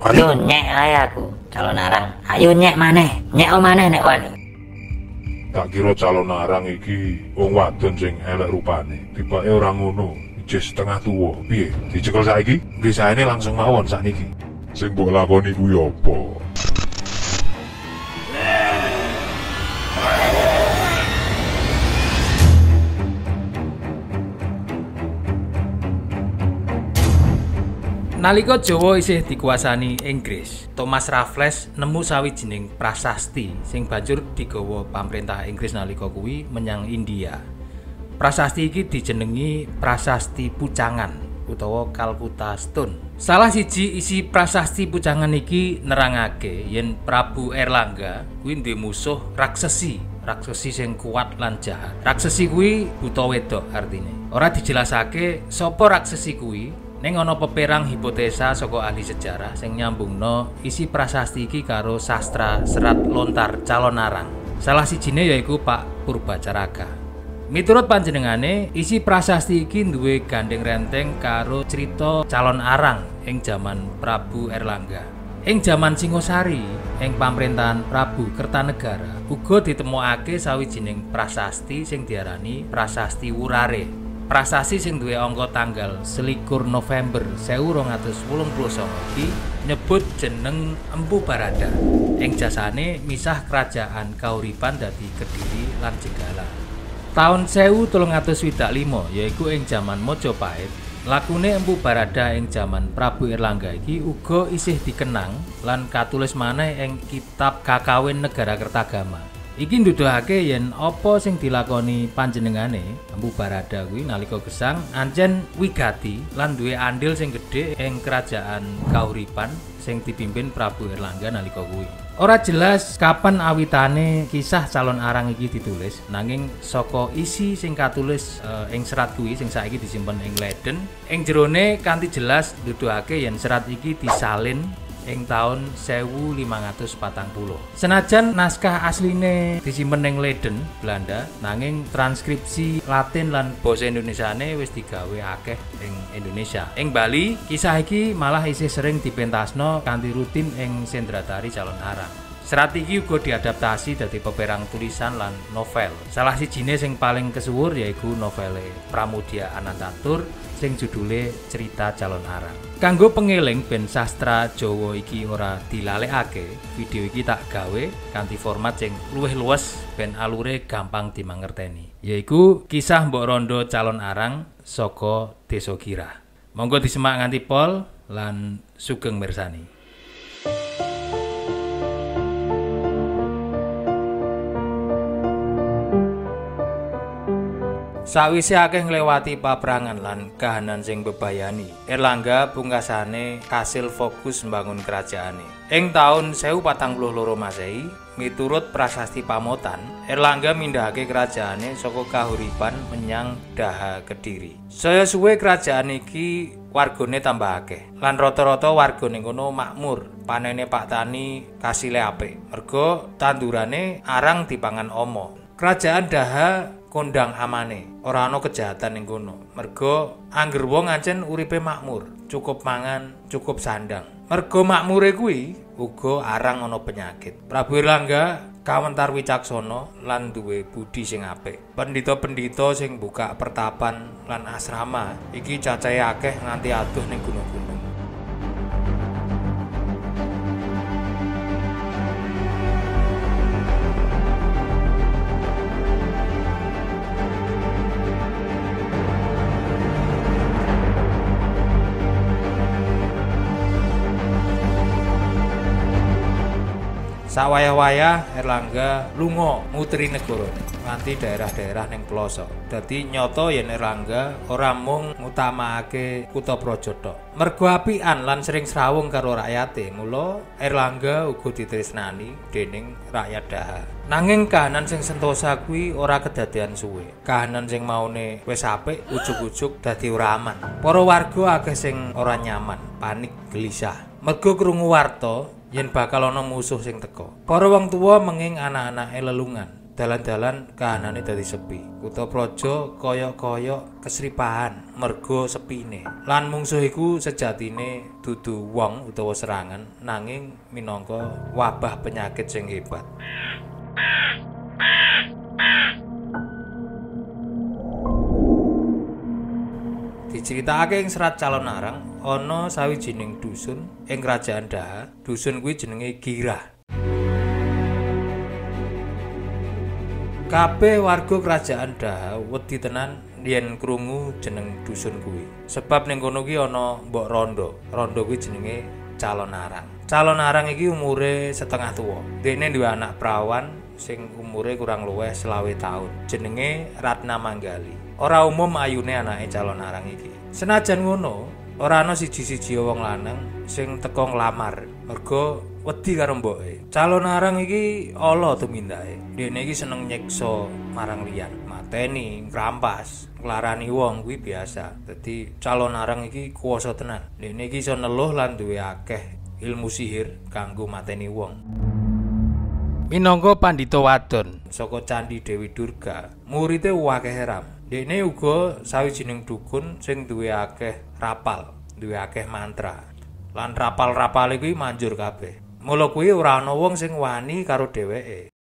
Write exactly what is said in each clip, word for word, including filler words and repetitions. Aduh nyek ae aku, Calon Arang. Ayo nyek maneh, nyek maneh nek wani. Tak kira Calon Arang iki wong wadon sing elek rupane. Tibake ora ngono, ijis setengah tuwa. Piye? Dicekel saiki? Bisaene langsung mawon sakniki. Sing mbok lakoni kuwi apa? Nalika Jawa isih dikuasani Inggris, Thomas Raffles nemu sawijining prasasti sing banjur digawa pamrentah Inggris nalika kuwi menyang India. Prasasti iki dijenengi Prasasti Pucangan utawa Calcutta Stone. Salah siji isi Prasasti Pucangan iki nerangake yen Prabu Airlangga kuwi duwe musuh raksesi. Raksesi sing kuat lan jahat. Raksesi kuwi buta wedok artine. Ora dijelasake sapa raksesi kuwi. Neng ono peperang hipotesa soko ahli sejarah sing nyambungno isi prasasti iki karo sastra serat lontar Calon Arang. Salah sijine yaiku Pak Purba Caraka. Miturut panjenengane, isi prasasti iki duwe gandeng renteng karo cerita Calon Arang ing jaman Prabu Airlangga. Ing jaman Singosari, ing pamrentahan Prabu Kertanegara, uga ditemokake sawijining prasasti sing diarani Prasasti Wurare. Prasasti sing duwe angka tanggal selikur November seribu rong atus wolung puluh sanga iki nyebut jeneng Embu Barada ing jasane misah kerajaan Kahuripan dadi Kediri lan Jenggala. Taun seribu telung atus swidak lima yaiku ing jaman Mojopahit, lakune Embu Barada ing jaman Prabu Airlangga iki uga isih dikenang lan katulis maneh ing kitab Kakawin Nagarakretagama. Iki nduduhake yen apa sing dilakoni panjenengane Empu Barada kuwi nalika gesang anjen wigati lan duwe andil sing gedhe ing kerajaan Kahuripan sing dipimpin Prabu Airlangga nalika kuwi. Ora jelas kapan awitane kisah Calon Arang iki ditulis, nanging saka isi sing katulis ing e, serat kuwi sing saiki disimpen ing Leiden, ing jerone kanthi jelas nduduhake yen serat iki disalin ing tahun seribu lima ratus patang puluh. Senajan naskah asline disimpen ing Leiden, Belanda, nanging transkripsi Latin lan basa Indonesiane wis digawe akeh ing Indonesia. Ing Bali, kisah iki malah isih sering dipentasno kanthi rutin ing Sendratari Calon Arang. Serat iki uga diadaptasi dadi peperang tulisan lan novel. Salah sijine sing paling kesuwur yaiku novele Pramoedya Ananta Toer sing judule Cerita Calon Arang. Kanggo pengeling ben sastra Jawa iki ora dilalekake, video iki tak gawe kanthi format sing luwih luwes ben alure gampang dimangerteni. Yaiku kisah mbok rondo Calon Arang saka Desa Girah. Monggo disemak nganti pol lan sugeng mirsani. Sawise akeh nglewati paprangan lan kahanan sing bebayani, Airlangga pungkasane kasil fokus mbangun kerajaane. Ing taun seribu patang puluh loro Masehi, miturut prasasti pamotan, Airlangga mindhahake kerajaane saka Kahuripan menyang Daha Kediri. Saya suwe kerajaan iki wargane tambah akeh lan rata-rata wargane kono makmur. Panene Pak Tani kasile apik, merga tandurane arang dipangan omo. Kerajaan Daha kondang amane, ora ana kejahatan ning kono. Merga angger wong ancen uripe makmur, cukup mangan, cukup sandang. Merga makmure kuwi uga arang ana penyakit. Prabu Airlangga kawentar wicaksana lan duwe budi sing apik. Pendhita-pendhita sing buka pertapan lan asrama iki cacahe akeh nganti adoh ning gunung-gunung. Sawayah-wayah Airlangga lunga muteri negara nganti daerah-daerah ning pelosok. Dadi nyata yen Airlangga ora mung ngutamakake kutha praja tok. Merga apian lan sering srawung karo rakyate, mula Airlangga uga ditresnani dening rakyat Daha. Nanging kahanan sing sentosa kuwi ora kedadean suwe. Kahanan sing maune wis apik ujug-ujug dadi ora aman. Para warga akeh sing ora nyaman, panik, gelisah. Merga krungu warta yen bakal ana musuh sing teka. Para wong tuwa menging anak-anake lelungan. dalan-dalan kahanane dadi sepi. Kutha Praja koyok-koyok kesripahan mergo sepine. Lan mungsuh iku sejatine dudu wong utawa serangan, nanging minangka wabah penyakit sing hebat. Diceritakake ing Serat Calon Arang ana sawijining dusun ing Kerajaan Daha. Dusun kuwi jenenge Girah. Kabeh warga Kerajaan Daha wedi tenan yen krungu jeneng dusun kuwi. Sebab ning kono ki ana mbok rondo. Rondo kuwi jenenge Calon Arang. Calon Arang iki umure setengah tuwa. Dene duwe anak prawan sing umure kurang luwih selawe taun. Jenenge Ratna Manggali. Ora umum ayune anake Calon Arang iki. Senajan ngono, ora ana siji-siji wong lanang sing teka nglamar, mergo wedi karo mboke. Calon Arang iki ala tumindake. Dene iki seneng nyiksa marang liyan, mateni, ngrampas, nglarani wong kuwi biasa. Dadi Calon Arang iki kuwasa tenan. Dene iki iso neluh lan duwe akeh ilmu sihir kanggo mateni wong. Minangka pandhita wadon saka Candi Dewi Durga, murite akeh ram. Dene uga sawijining dukun sing duwe akeh rapal, duwe akeh mantra. Lan rapal-rapale kuwi manjur kabeh. Mula kuwi ora ana wong sing wani karo dheweke.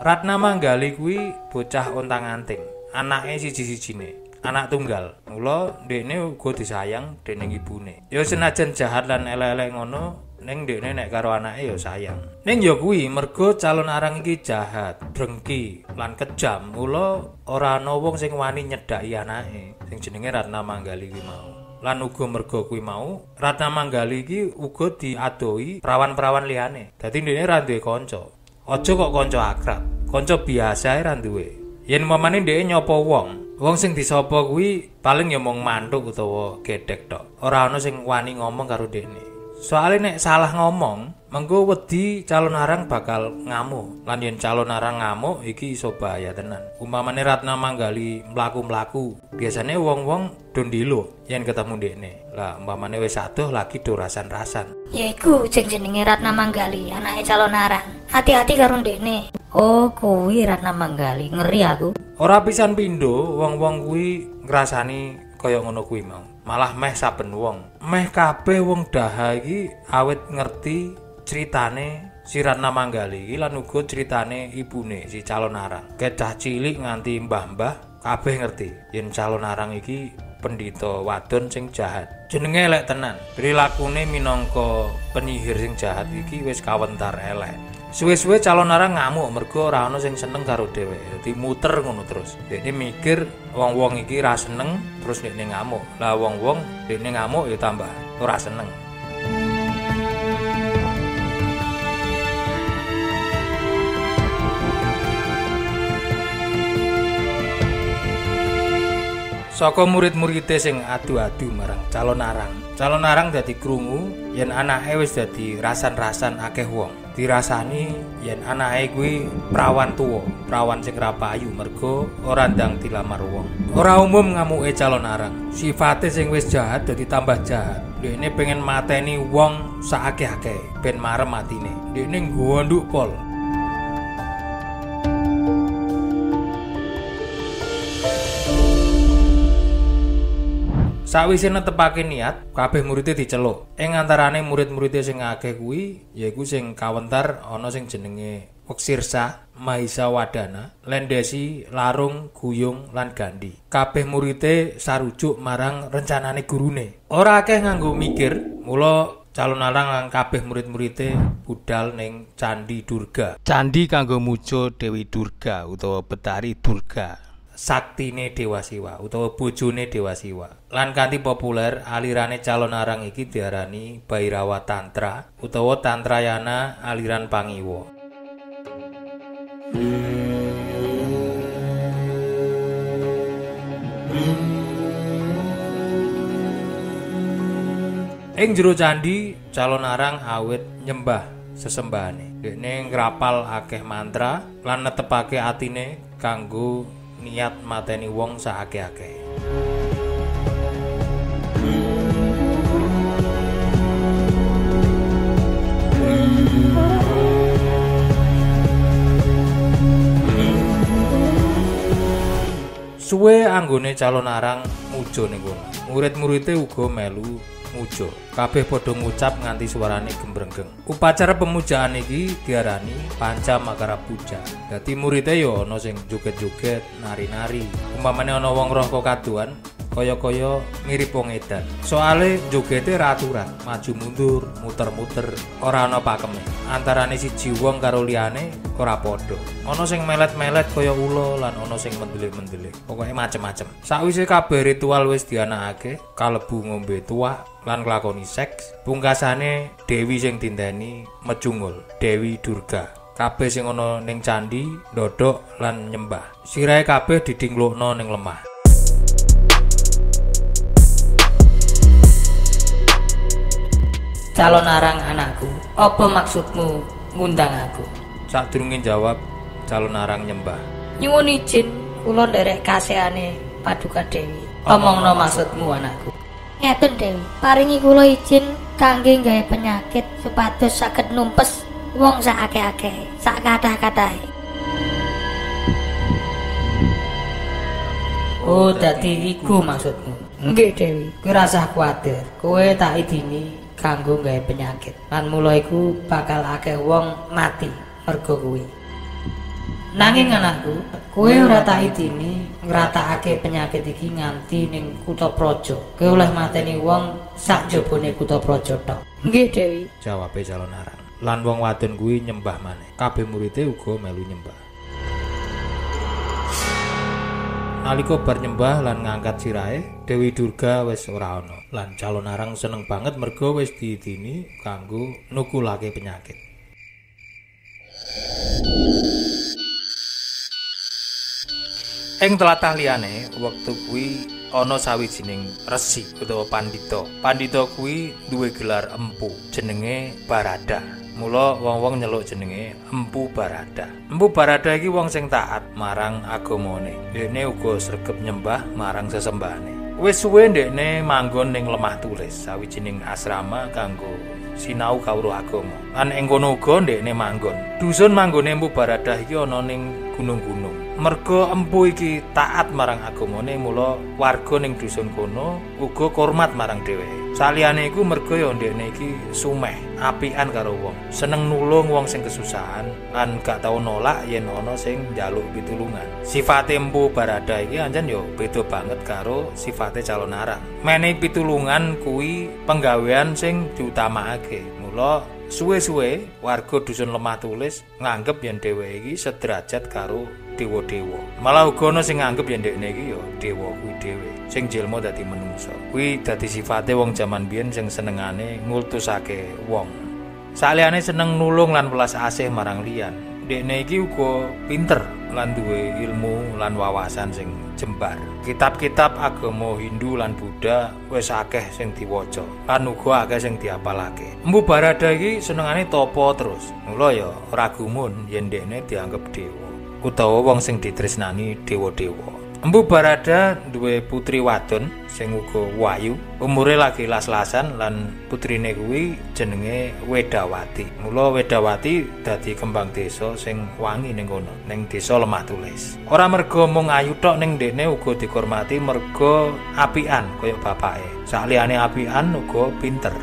Ratna Manggali kuwi bocah ontang-anting, anake siji-sijine. Anak tunggal. Mula dekne uga disayang dening ibune. Ya senajan jahat lan elek-elek ngono, ning dekne nek karo anake ya sayang. Ning ya kuwi mergo Calon Arang iki jahat, drengki, lan kejam. Mula ora ana wong sing wani nyedhaki anake sing jenenge Ratna Manggali kuwi mau. Lan uga mergo kuwi mau, Ratna Manggali iki uga diadohi prawan-prawan liyane. Dadi dekne ra duwe kanca. Aja kok kanca akrab, kanca biasa ra duwe. Yen mamane dhek nyapa wong, wong sing disapa kuwi paling ya mung mantuk utawa gedhek tok. Ora ana sing wani ngomong karo dhekne. Soale nek salah ngomong, mengko wedi Calon Arang bakal ngamuk. Lan yen Calon Arang ngamuk iki iso bahaya tenan. Umpamane Ratna Manggali mlaku-mlaku, biasane wong-wong do ndilo yen ketemu dhekne. Lah umpamane wis adoh lagi do rasan-rasan. Ya iku jenenge Ratna Manggali, anake Calon Arang. Hati-hati karo dhekne. Oh, kuwi Ratna Manggali, ngeri aku. Ora pisan pindho wong-wong kuwi ngrasani kaya ngono kuwi mau. Malah meh saben wong, meh kabeh wong Daha iki awet ngerti critane si Ratna Manggali iki lan uga critane ibune si Calon Arang. Cah cilik nganti mbah-mbah kabeh ngerti yen Calon Arang iki pendhita wadon sing jahat. Jenenge elek tenan. Prilakune minangka penyihir sing jahat iki wis kawentar elek. Suwe-suwe Calon Arang ngamuk mergo ora ana sing seneng karo dheweke. Dadi muter ngono terus. Dekne mikir wong-wong iki ra seneng terus dekne ngamuk. Lah wong-wong dekne ngamuk ya tambah ora seneng. Saka murid-muride sing adu-adu marang Calon Arang. Calon Arang dadi krungu yen anake wis dadi rasan-rasan akeh wong. Dirasani yen anake kuwi prawan tuwa, prawan sing ra payu mergo ora ndang dilamar wong. Ora umum ngamuke Calon Arang. Sifate sing wis jahat dadi tambah jahat. Dhekne pengen mateni wong saakeh-akeh ben marem atine. Dhekne ngonduk pol. Sawise netepake niat, kabeh muridé diceluk. Ing antarane murid-muridé sing akeh kuwi yaiku sing kawentar ana sing jenenge Uksirsa, Mahisa Wadana, Lendesi, Larung, Guyung lan Gandhi. Kabeh muridé sarujuk marang rencanane gurune. Ora akeh nganggo mikir, mula Calon Arang lan kabeh murid-muridé budal ning Candi Durga. Candi kanggo muja Dewi Durga utawa Betari Durga. Saktine Dewa Siwa utawa bojone Dewa Siwa. Lan kanthi populer alirane Calon Arang iki diarani Bhairawa Tantra utawa Tantrayana aliran Pangiwa. Ing jero candhi Calon Arang awit nyembah sesembahane. Dene ngrapal akeh mantra lan netepake atine kanggo niat mateni wong saakeh-akeh. Suwe anggone Calon Arang mujo ning kono. Murid-muride uga melu mujo. Kabeh padha ngucap nganti suarane gembrengeng. Upacara pemujaan iki diarani panca makara puja. Dadi muride ya ana sing joget-joget, nari-nari. Umpamane ana wong roko kaduan, kaya-kaya mirip wong edan. Soale jogete raturan, maju mundur, muter-muter, ora ana pakeme. Antarane siji wong karo liyane ora padha. Ana sing melet-melet kaya ula lan ana sing mendeleh-mendeleh. Pokoke macem-macem. Sakwise kabeh ritual wis dianakake, kalebu ngombe tuak lan nglakoni seks, pungkasane dewi sing tindani mejungul, Dewi Durga. Kabeh sing ana ning candi ndodhok lan nyembah. Sirahe kabeh didinglukno ning lemah. Calon Arang anakku, apa maksudmu ngundang aku? Sadurunge jawab, Calon Arang nyembah. Nyuwun ijin, kula nderek kasehane Paduka Dewi. Omongno maksudmu anakku. Ngeten Dewi, paringi kula ijin kangge gawe penyakit supados saged numpes wong sak akeh-akeh, sak kathah-kathahe. Oh, dadi iku maksudmu. Nggih Dewi, kowe ora usah kuwatir. Kowe tak idini kanggo gawe penyakit lan mula iku bakal akeh wong mati mergo kuwi. Nanging anakku, kowe ora tak idini ngratakake penyakit iki nganti ning kutha praja. Kowe oleh mateni wong sak jabone kutha praja tok. Nggih Dewi, jawabe Calon Arang. Lan wong wadon kuwi nyembah maneh. Kabeh murite uga melu nyembah. Nalika bar nyembah lan ngangkat sirahe, Dewi Durga wis ora ana. Lan Calon Arang seneng banget merga wis diidini kanggo nukulake penyakit. Ing tlatah liyane, wektu kuwi ana sawijining resi utawa pandhita. Pandhita kuwi duwe gelar empu, jenenge Barada. Mula wong-wong nyeluk jenenge Empu Barada. Empu Barada iki wong sing taat marang agamane. Dene uga sregep nyembah marang sesembahane. Wis suwe ndekne manggon ning Lemah Tulis, sawijining asrama kanggo sinau kawruh agama. Lan ing kono uga ndekne manggon. Dusun manggone Empu Barada iki ana ning gunung-gunung. Merga empu iki taat marang agamane, mula warga ning dusun kono uga hormat marang dheweke. Saliyane iku merga ya ndekne iki sumeh, apian karo wong, seneng nulung wong sing kesusahan lan gak tau nolak yen ana sing njaluk pitulungan. Sifate Mpu Barada iki anjen ya beda banget karo sifate Calon Arang. Menehi pitulungan kuwi penggawean sing diutamakake. Mula suwe-suwe warga dusun Lemah Tulis nganggep yen dheweke iki sederajat karo dewa-dewa. Malah uga ana sing nganggep yen dhekne iki ya dewa kuwi dhewe sing jelma dadi manungsa. Kuwi dadi sifate wong jaman biyen sing senengane ngultusake wong. Saliyane seneng nulung lan welas asih marang liyan. Dhekne iki uga pinter lan duwe ilmu lan wawasan sing jembar. Kitab-kitab agama Hindu lan Buddha wis akeh sing diwaca, lan uga akeh sing diapalake. Mpu Barada iki senengane tapa terus. Mula ya ora gumun yen dhekne dianggep dewa utawa wong sing ditresnani dewa-dewa. Empu Barada duwe putri wadon sing uga wayu, umure lagi las-lasan lan putrine kuwi jenenge Wedawati. Mula Wedawati dadi kembang desa sing wangi ning kono, ning desa Lemah Tulis. Ora merga mung ayu tok ning dhekne uga dikurmati merga apian kaya bapake. Saliyane apian uga pinter.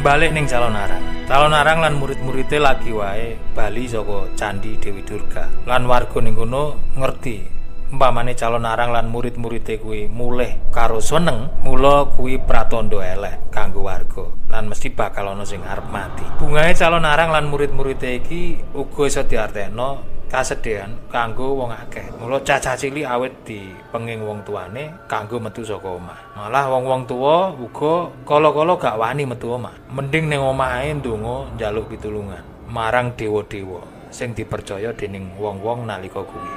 Balik ning Calon Arang. Calon Arang lan murid-muride lagi wae bali saka Candi Dewi Durga. Lan warga ning kono ngerti umpamane Calon Arang lan murid-muride kuwi mulih karo seneng, mula kuwi pratandha elek kanggo warga. Lan mesti bakal ana sing arep mati. Bungahe Calon Arang lan murid-muride iki uga iso diartekno kasedhean kanggo wong akeh. Mula cacah cilik awet dipenging wong tuane kanggo metu saka omah. Malah wong-wong tuwa uga kala-kala gak wani metu omah. Mending ning omahe ndonga njaluk pitulungan marang dewa-dewa sing dipercaya dening wong-wong nalika kuwi.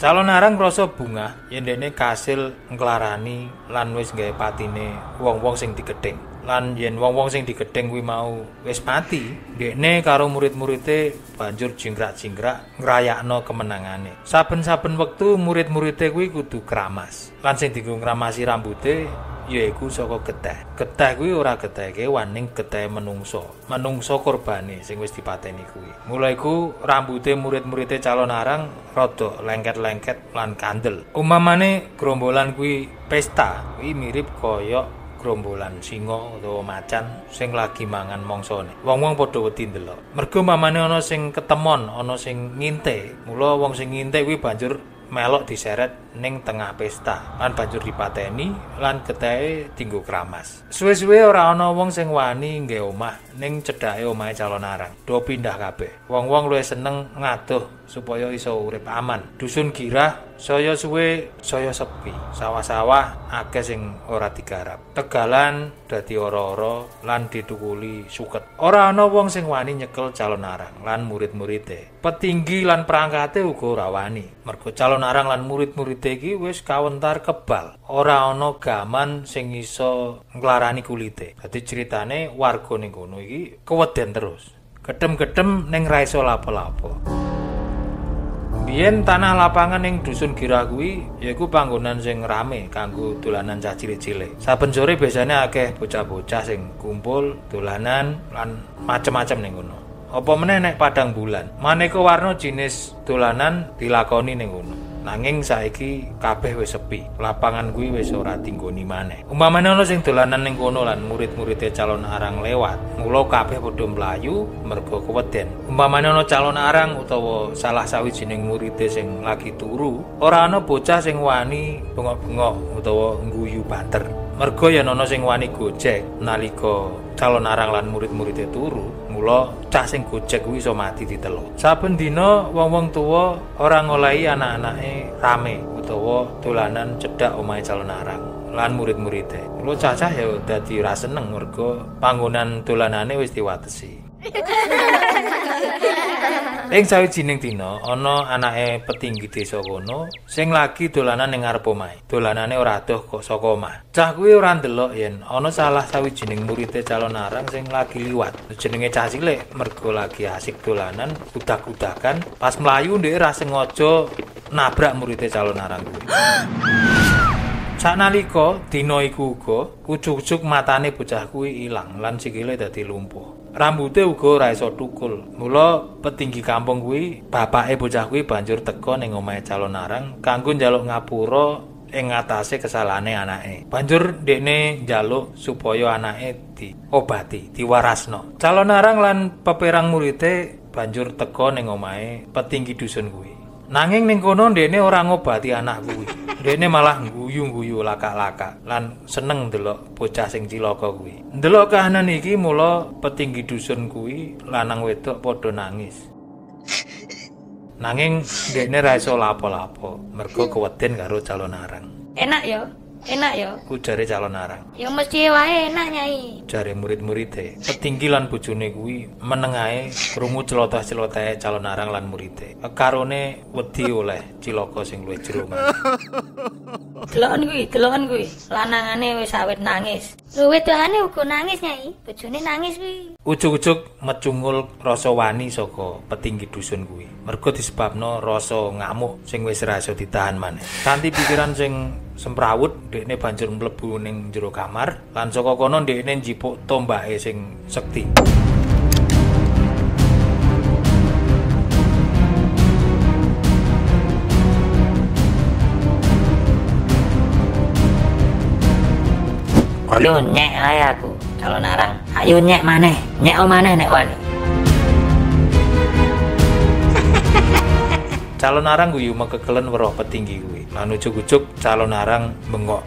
Calon Arang krasa bungah yen dene kasil nglarani lan wis gawe patine wong-wong sing digething. Lan yen wong-wong sing digething kuwi mau wis pati, dekne karo murid-muride banjur jingkrak-jingkrak ngrayakno kemenangane. Saben-saben wektu murid-muride kuwi kudu kramas. Lan sing dienggo ngramasi rambute yaiku saka getah. Getah kuwi ora getah kewan ning getah menungsa. Menungsa korbane sing wis dipateni kuwi. Mula iku rambute murid-muride Calon Arang rada lengket-lengket lan kandel. Umpamane grombolan kuwi pesta, kuwi mirip kaya grombolan singa utawa macan sing lagi mangan mangsane. Wong-wong padha wedi ndelok. Mergo mamane ana sing ketemon, ana sing nginte. Mula wong sing nginte kuwi banjur melok diseret ning tengah pesta lan banjur dipateni lan getahe dinggo kramas. Suwe-suwe ora ana wong sing wani nggawe omah ning cedhake omahe Calon Arang. Do pindah kabeh. Wong-wong luwih seneng ngadoh supaya iso urip aman. Dusun Girah saya suwe saya sepi. Sawah-sawah akeh sing ora digarap. Tegalan dadi ora-ora lan ditukuli suket. Ora ana wong sing wani nyekel Calon Arang lan murid-muride. Petinggi lan perangkate uga ora wani. Mergo Calon Arang lan murid-muride iki wis kawentar kebal. Ora ana gaman sing iso nglarani kulite. Dadi critane warga ning kono iki keweden terus. Gedhem-gedhem ning ra iso lapo-lapo. Biyen tanah lapangan ning dusun Girah kuwi yaiku panggonan sing rame kanggo dolanan cah cilik-cilik. Saben sore biasane akeh bocah-bocah sing kumpul, dolanan lan macem-macem ning kono. Apa meneh nek padang bulan, maneka warna jenis dolanan dilakoni ning kono. Nanging saiki kabeh wis sepi. Lapangan kuwi wis ora tinggoni maneh. Umpamane ana sing dolanan ning kono lan murid-muride Calon Arang lewat, mula kabeh padha mlayu mergo keweden. Umpamane ana Calon Arang utawa salah sawijining muride sing lagi turu, ora ana bocah sing wani bengok-bengok utawa ngguyu banter. Mergo yen ana sing wani gojek nalika Calon Arang lan murid-muride turu, mula cah sing gojek kuwi iso mati ditelo. Saben dina wong-wong tuwa ora ngolehi anak-anake rame utawa dolanan cedhak omahe Calon Arang lan murid-muride. Mula cah-cah ya dadi ora seneng mergo panggonan dolanane wis diwatesi. Ing sawijining dina ana anake petinggi desa kono sing lagi dolanan ning ngarep omahe. Dolanane ora adoh kok saka omah. Cah kuwi ora ndelok yen ana salah sawijining muride Calon Arang sing lagi liwat. Jenenge cah cilik mergo lagi asik dolanan kudak-kudakan pas mlayu ndek ra sengaja nabrak muride Calon Arang kuwi. Sanalika dina iku uga ujug-ujug matane bocah kuwi ilang lan sikile dadi lumpuh. Rambute uga ora iso tukul. Mula petinggi kampung kuwi, bapake bocah kuwi banjur teka ning omahe Calon Arang kanggo njaluk ngapura ing ngatasé kesalahane anake. Banjur dekne njaluk supaya anake diobati, diwarasno. Calon Arang lan peperang murite banjur teka ning omahe petinggi dusun kuwi. Nanging ning kono dekne ora ngobati anak kuwi. Dekne malah guyu-guyu lakak-lakak lan seneng ndelok bocah sing cilaka kuwi. Ndelok kahanan iki mula petinggi dusun kuwi lanang wedok padha nangis. Nanging dekne ra iso lapo-lapo mergo keweden karo Calon Arang. Enak ya? Enak ya? Ujare Calon Arang. Ya mesti wae enak Nyai. Ujare murid-muride. Petinggi lan bojone kuwi menengae krungu celotah-celotahe Calon Arang lan muride. Karone wedi oleh cilaka sing luwih jero. Deloken kuwi, deloken kuwi. Lanangane wis awet nangis. Luwih doane uga nangis Nyai. Bojone nangis kuwi. Ujug-ujug mecungul rasa wani saka petinggi dusun kuwi. Mergo disebabno rasa ngamuk sing wis ra iso ditahan maneh. Kanthi pikiran sing semprawut, dekne banjur mlebu ning jero kamar lan saka kono dekne njipuk tombake sing sekti. Lho nyek ae aku, Calon Arang. Ayo nyek maneh, nyek maneh nek wani. Calon Arang guyu mekekelen weruh petinggi kuwi. Lan ujug-ujug Calon Arang bengok.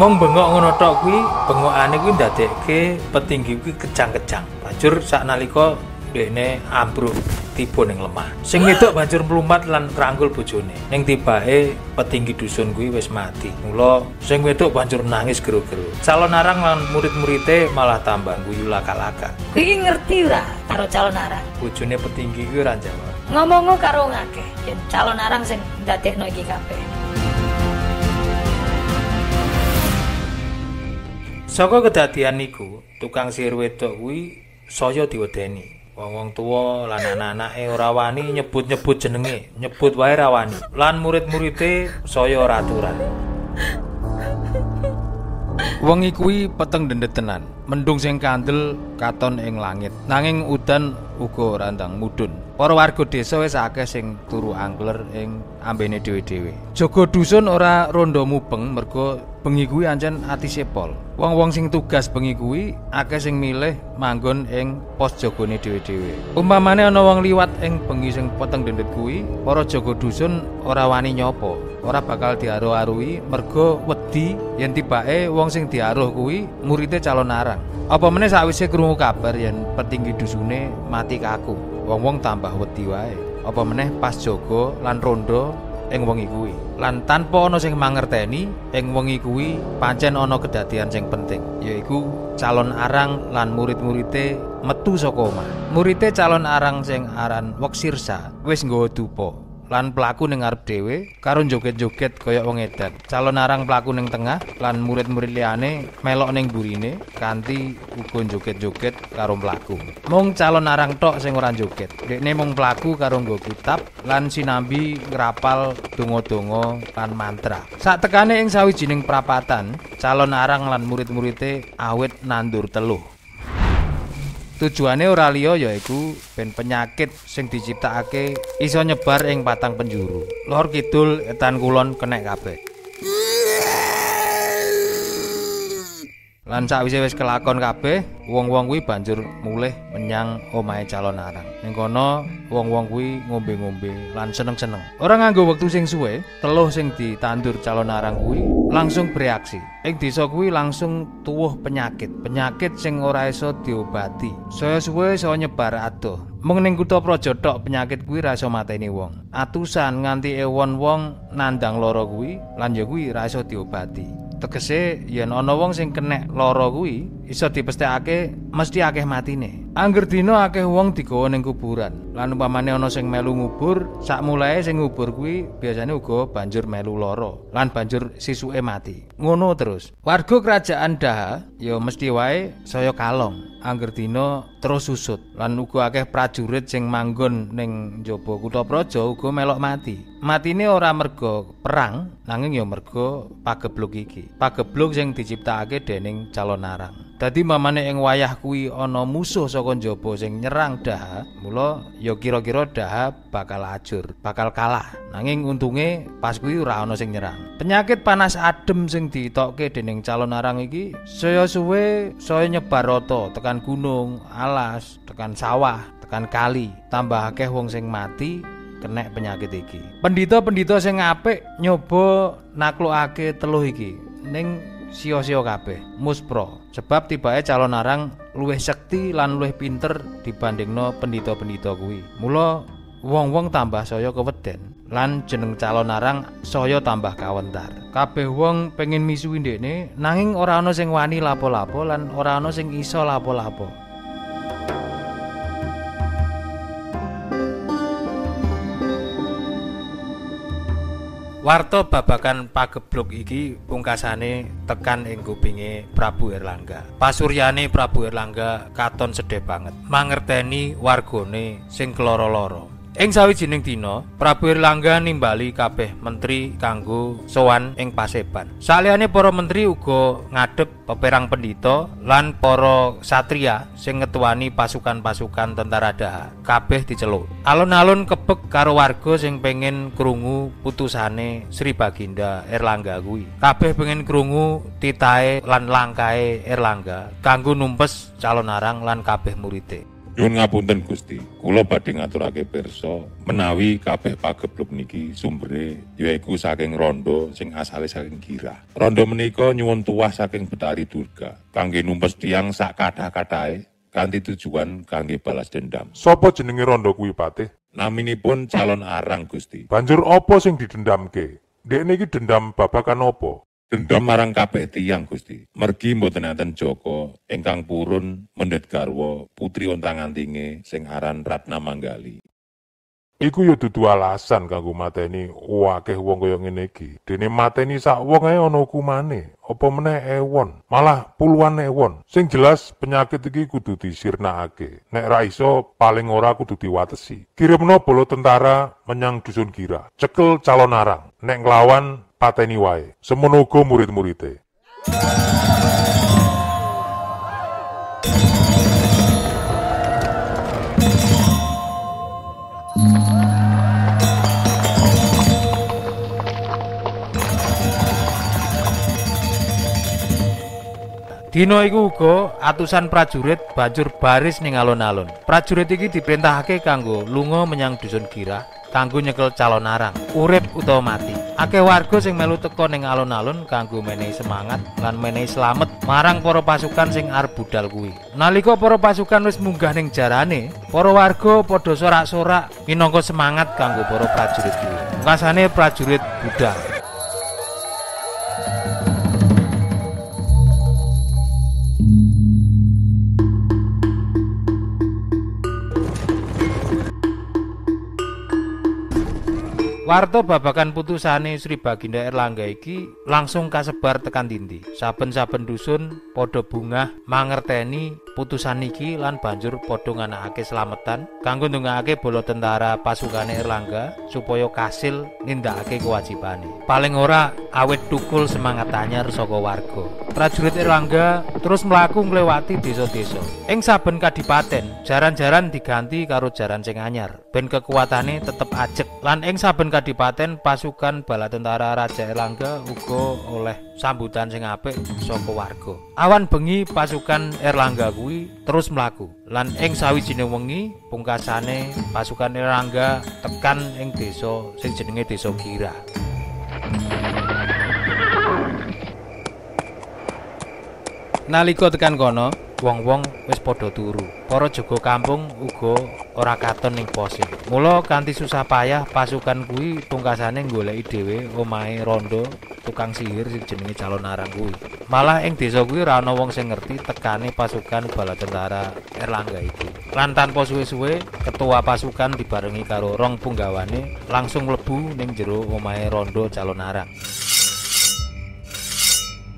Mung bengok ngono tok kuwi, bengokane kuwi ndadekke petinggi kuwi kejang-kejang. Banjur saknalika dene ambruk tiba ning lemah. Sing wedok banjur mlumpat lan krangkul bojone. Ning tibake petinggi dusun kuwi wis mati. Mula sing wedok banjur nangis gero-gero. Calon Arang lan murid-muride malah tambah guyu laka-laka. Kuwi ngerti ora karo Calon Arang? Bojone petinggi kuwi ora jawab. ngomong-ngomong karo ngakeh Calon Arang sing ndadekno iki kabeh. Saka kedadian niku, tukang sihir wedok kuwi saya diwedeni. Wong-wong tuwa lan anak-anake ora wani nyebut-nyebut jenenge, nyebut wae ra wani. Lan murid-muride saya ora aturan. Wengi kuwi peteng dendetenan. Mendung sing kandel katon ing langit. Nanging udan uga randang mudhun. Para warga desa wis akeh sing turu angler ing ambene dhewe-dhewe. Jaga dusun ora rondo mubeng mergo bengi kuwi ancen atise pol. Wong-wong sing tugas bengi kuwi akeh sing milih manggon ing pos jagone dhewe-dhewe. Umpamane ana wong liwat ing bengi sing peteng dendet kuwi, para jaga dusun ora wani nyapa, ora bakal diaruh-aruhi mergo wedi yen tibake wong sing diaruh kuwi murite Calon Arang. Apa meneh sakwise krungu kabar yen petinggi dusune mati kaku, wong-wong tambah wedi wae. Apa meneh pas jaga lan rondo ing wengi kuwi. Lan tanpa ana sing mangerteni, ing wengi kuwi pancen ana kedadian sing penting, yaiku Calon Arang lan murid-murite metu saka omah. Murite Calon Arang sing aran Uksirsa wis nggawa dupa. Lan pelaku ning ngarep dhewe karo joget-joget kaya wong edan. Calon Arang pelaku ning tengah lan murid-murid liyane melok ning burine kanthi uga joget-joget karo pelaku. Mung Calon Arang tok sing ora joget. Dekne mung pelaku karo nggo kitab lan sinambi ngrapal donga-donga lan mantra. Sak tekane ing sawijining prapatan, Calon Arang lan murid-muride awit nandur teluh. Tujuane ora liya yaiku ben penyakit sing diciptakake iso nyebar ing patang penjuru. Lor kidul etan kulon kenek kabeh. Lan sakwise wis kelakon kabeh, wong-wong kuwi banjur mulih menyang omahe Calon Arang. Ning kono wong-wong kuwi ngombe-ngombe lan seneng-seneng. Ora nganggo wektu sing suwe, teluh sing ditandur Calon Arang kuwi langsung bereaksi. Ing desa kuwi langsung tuwuh penyakit, penyakit sing ora iso diobati. Saya suwe saya nyebar adoh. Mung ning kutha praja tok penyakit kuwi ra iso mateni wong. Atusan nganti ewon wong nandang lara kuwi lan ya kuwi ra iso diobati. Tegese yen ana wong sing kena lara kuwi iso dipesthekake mesti akeh matine. Angger dina akeh wong digawa ning kuburan. Lan umpamane ana sing melu ngubur, sakmulae sing ngubur kuwi biasane uga banjur melu lara lan banjur sisuke mati. Ngono terus. Warga kerajaan Daha ya mesti wae saya kalong. Angger dina terus susut. Lan uga akeh prajurit sing manggon ning njaba kutha praja uga melok mati. Matine ora merga perang, nanging ya merga pageblug iki. Pageblug sing diciptakake dening Calon Arang. Dadi mamane ing wayah kuwi ana musuh saka njaba sing nyerang Daha, mula ya kira-kira Daha bakal ajur, bakal kalah. Nanging untunge pas kuwi ora ana sing nyerang. Penyakit panas adem sing ditokke dening Calon Arang iki saya suwe saya nyebar rata tekan gunung, alas, tekan sawah, tekan kali. Tambah akeh wong sing mati kena penyakit iki. Pendhita-pendhita sing apik nyoba naklukake teluh iki ning sio-sio kabeh muspro sebab tibae Calon Arang luwih sekti lan luwih pinter dibandingno pendhita-pendhita kuwi. Mula wong-wong tambah saya keweden lan jeneng Calon Arang saya tambah kawentar. Kabeh wong pengin misuwi ndekne nanging ora ana sing wani lapo-lapo lan ora ana sing iso lapo-lapo. Warta babakan pageblug iki pungkasane tekan ing kupinge Prabu Airlangga. Pasuryane Prabu Airlangga katon sedhep banget, mangerteni wargane sing keloro-loro. Ing sawijining dina, Prabu Airlangga nimbali kabeh menteri kanggo sowan ing Paseban. Saliyane para menteri uga ngadhep peperang pendhita lan para satria sing ngetuani pasukan-pasukan tentara Daha. Kabeh diceluk. Alon-alon kebek karo warga sing pengen krungu putusane Sri Baginda Airlangga kuwi. Kabeh pengen krungu titahe lan langkahe Airlangga kanggo numpes Calon Arang lan kabeh murite. Nyuwun ngapunten Gusti, kula badhe ngaturake pirsa menawi kabeh pageblug niki sumbere yaiku saking rondo sing asale saking Girah. Rondo menika nyuwun tuwah saking Betari Durga kangge numpes tiyang sak kathah-kathahe kanthi tujuan kangge balas dendam. Sapa jenenge rondo kuwi Patih? Naminipun Calon Arang Gusti. Banjur apa sing didendamke? Ndekne iki dendam babakan apa? Dendam marang kabeh tiyang Gusti. Mergi mboten enten Joko ingkang purun mendhet garwa putri ontang-antinge sing aran Ratna Manggali. Iku ya dudu alasan kanggo mateni wakeh wong kaya ngene iki. Dene mateni sak wong ae ana hukumane, apa meneh ewon, malah puluhan ewon. Sing jelas penyakit iki kudu disirnakake. Nek ra iso paling ora kudu diwatesi. Kirimna bala tentara menyang dusun Girah, cekel Calon Arang. Nek nglawan pateni wae. Semono uga murid-muride. Dina iku uga atusan prajurit banjur baris ning alun-alun. Prajurit iki diperintahake kanggo lunga menyang dusun Girah kanggo nyekel Calon Arang, urip utawa mati. Akeh warga sing melu teka ning alun-alun kanggo menehi semangat lan menehi slamet marang para pasukan sing arep budal kuwi. Nalika para pasukan wis munggah ning jarane, para warga padha sorak-sorak minangka semangat kanggo para prajurit kuwi. Mungkasane prajurit budal. Warta babakan putusane Sri Baginda Airlangga iki langsung kasebar tekan dindi. Saben-saben dusun padha bungah mangerteni putusan iki lan banjur padha nganakake slametan kanggo ndongakake bala tentara pasukane Airlangga supaya kasil nindakake kewajibane. Paling ora awet tukul semangat anyar saka warga. Prajurit Airlangga terus mlaku nglewati desa-desa. Ing saben kadipaten, jaran-jaran diganti karo jaran sing anyar ben kekuatane tetep ajeg lan ing saben kadipaten pasukan bala tentara Raja Airlangga uga oleh sambutan sing apik saka warga. Awan bengi pasukan Airlangga kuwi terus mlaku lan ing sawijining wengi pungkasane pasukan Airlangga tekan ing desa sing jenenge Desa Girah. Nalika tekan kono, wong-wong wis padha turu. Para jaga kampung uga ora katon ning pose. Mula kanthi susah payah pasukan kuwi pungkasane goleki dhewe omahe rondo tukang sihir sing jenenge Calon Arang kuwi. Malah ing desa kuwi ora ana wong sing ngerti tekane pasukan bala tentara Airlangga iki. Lan tanpa suwe-suwe, ketua pasukan dibarengi karo rong punggawane langsung mlebu ning jero omahe rondo Calon Arang.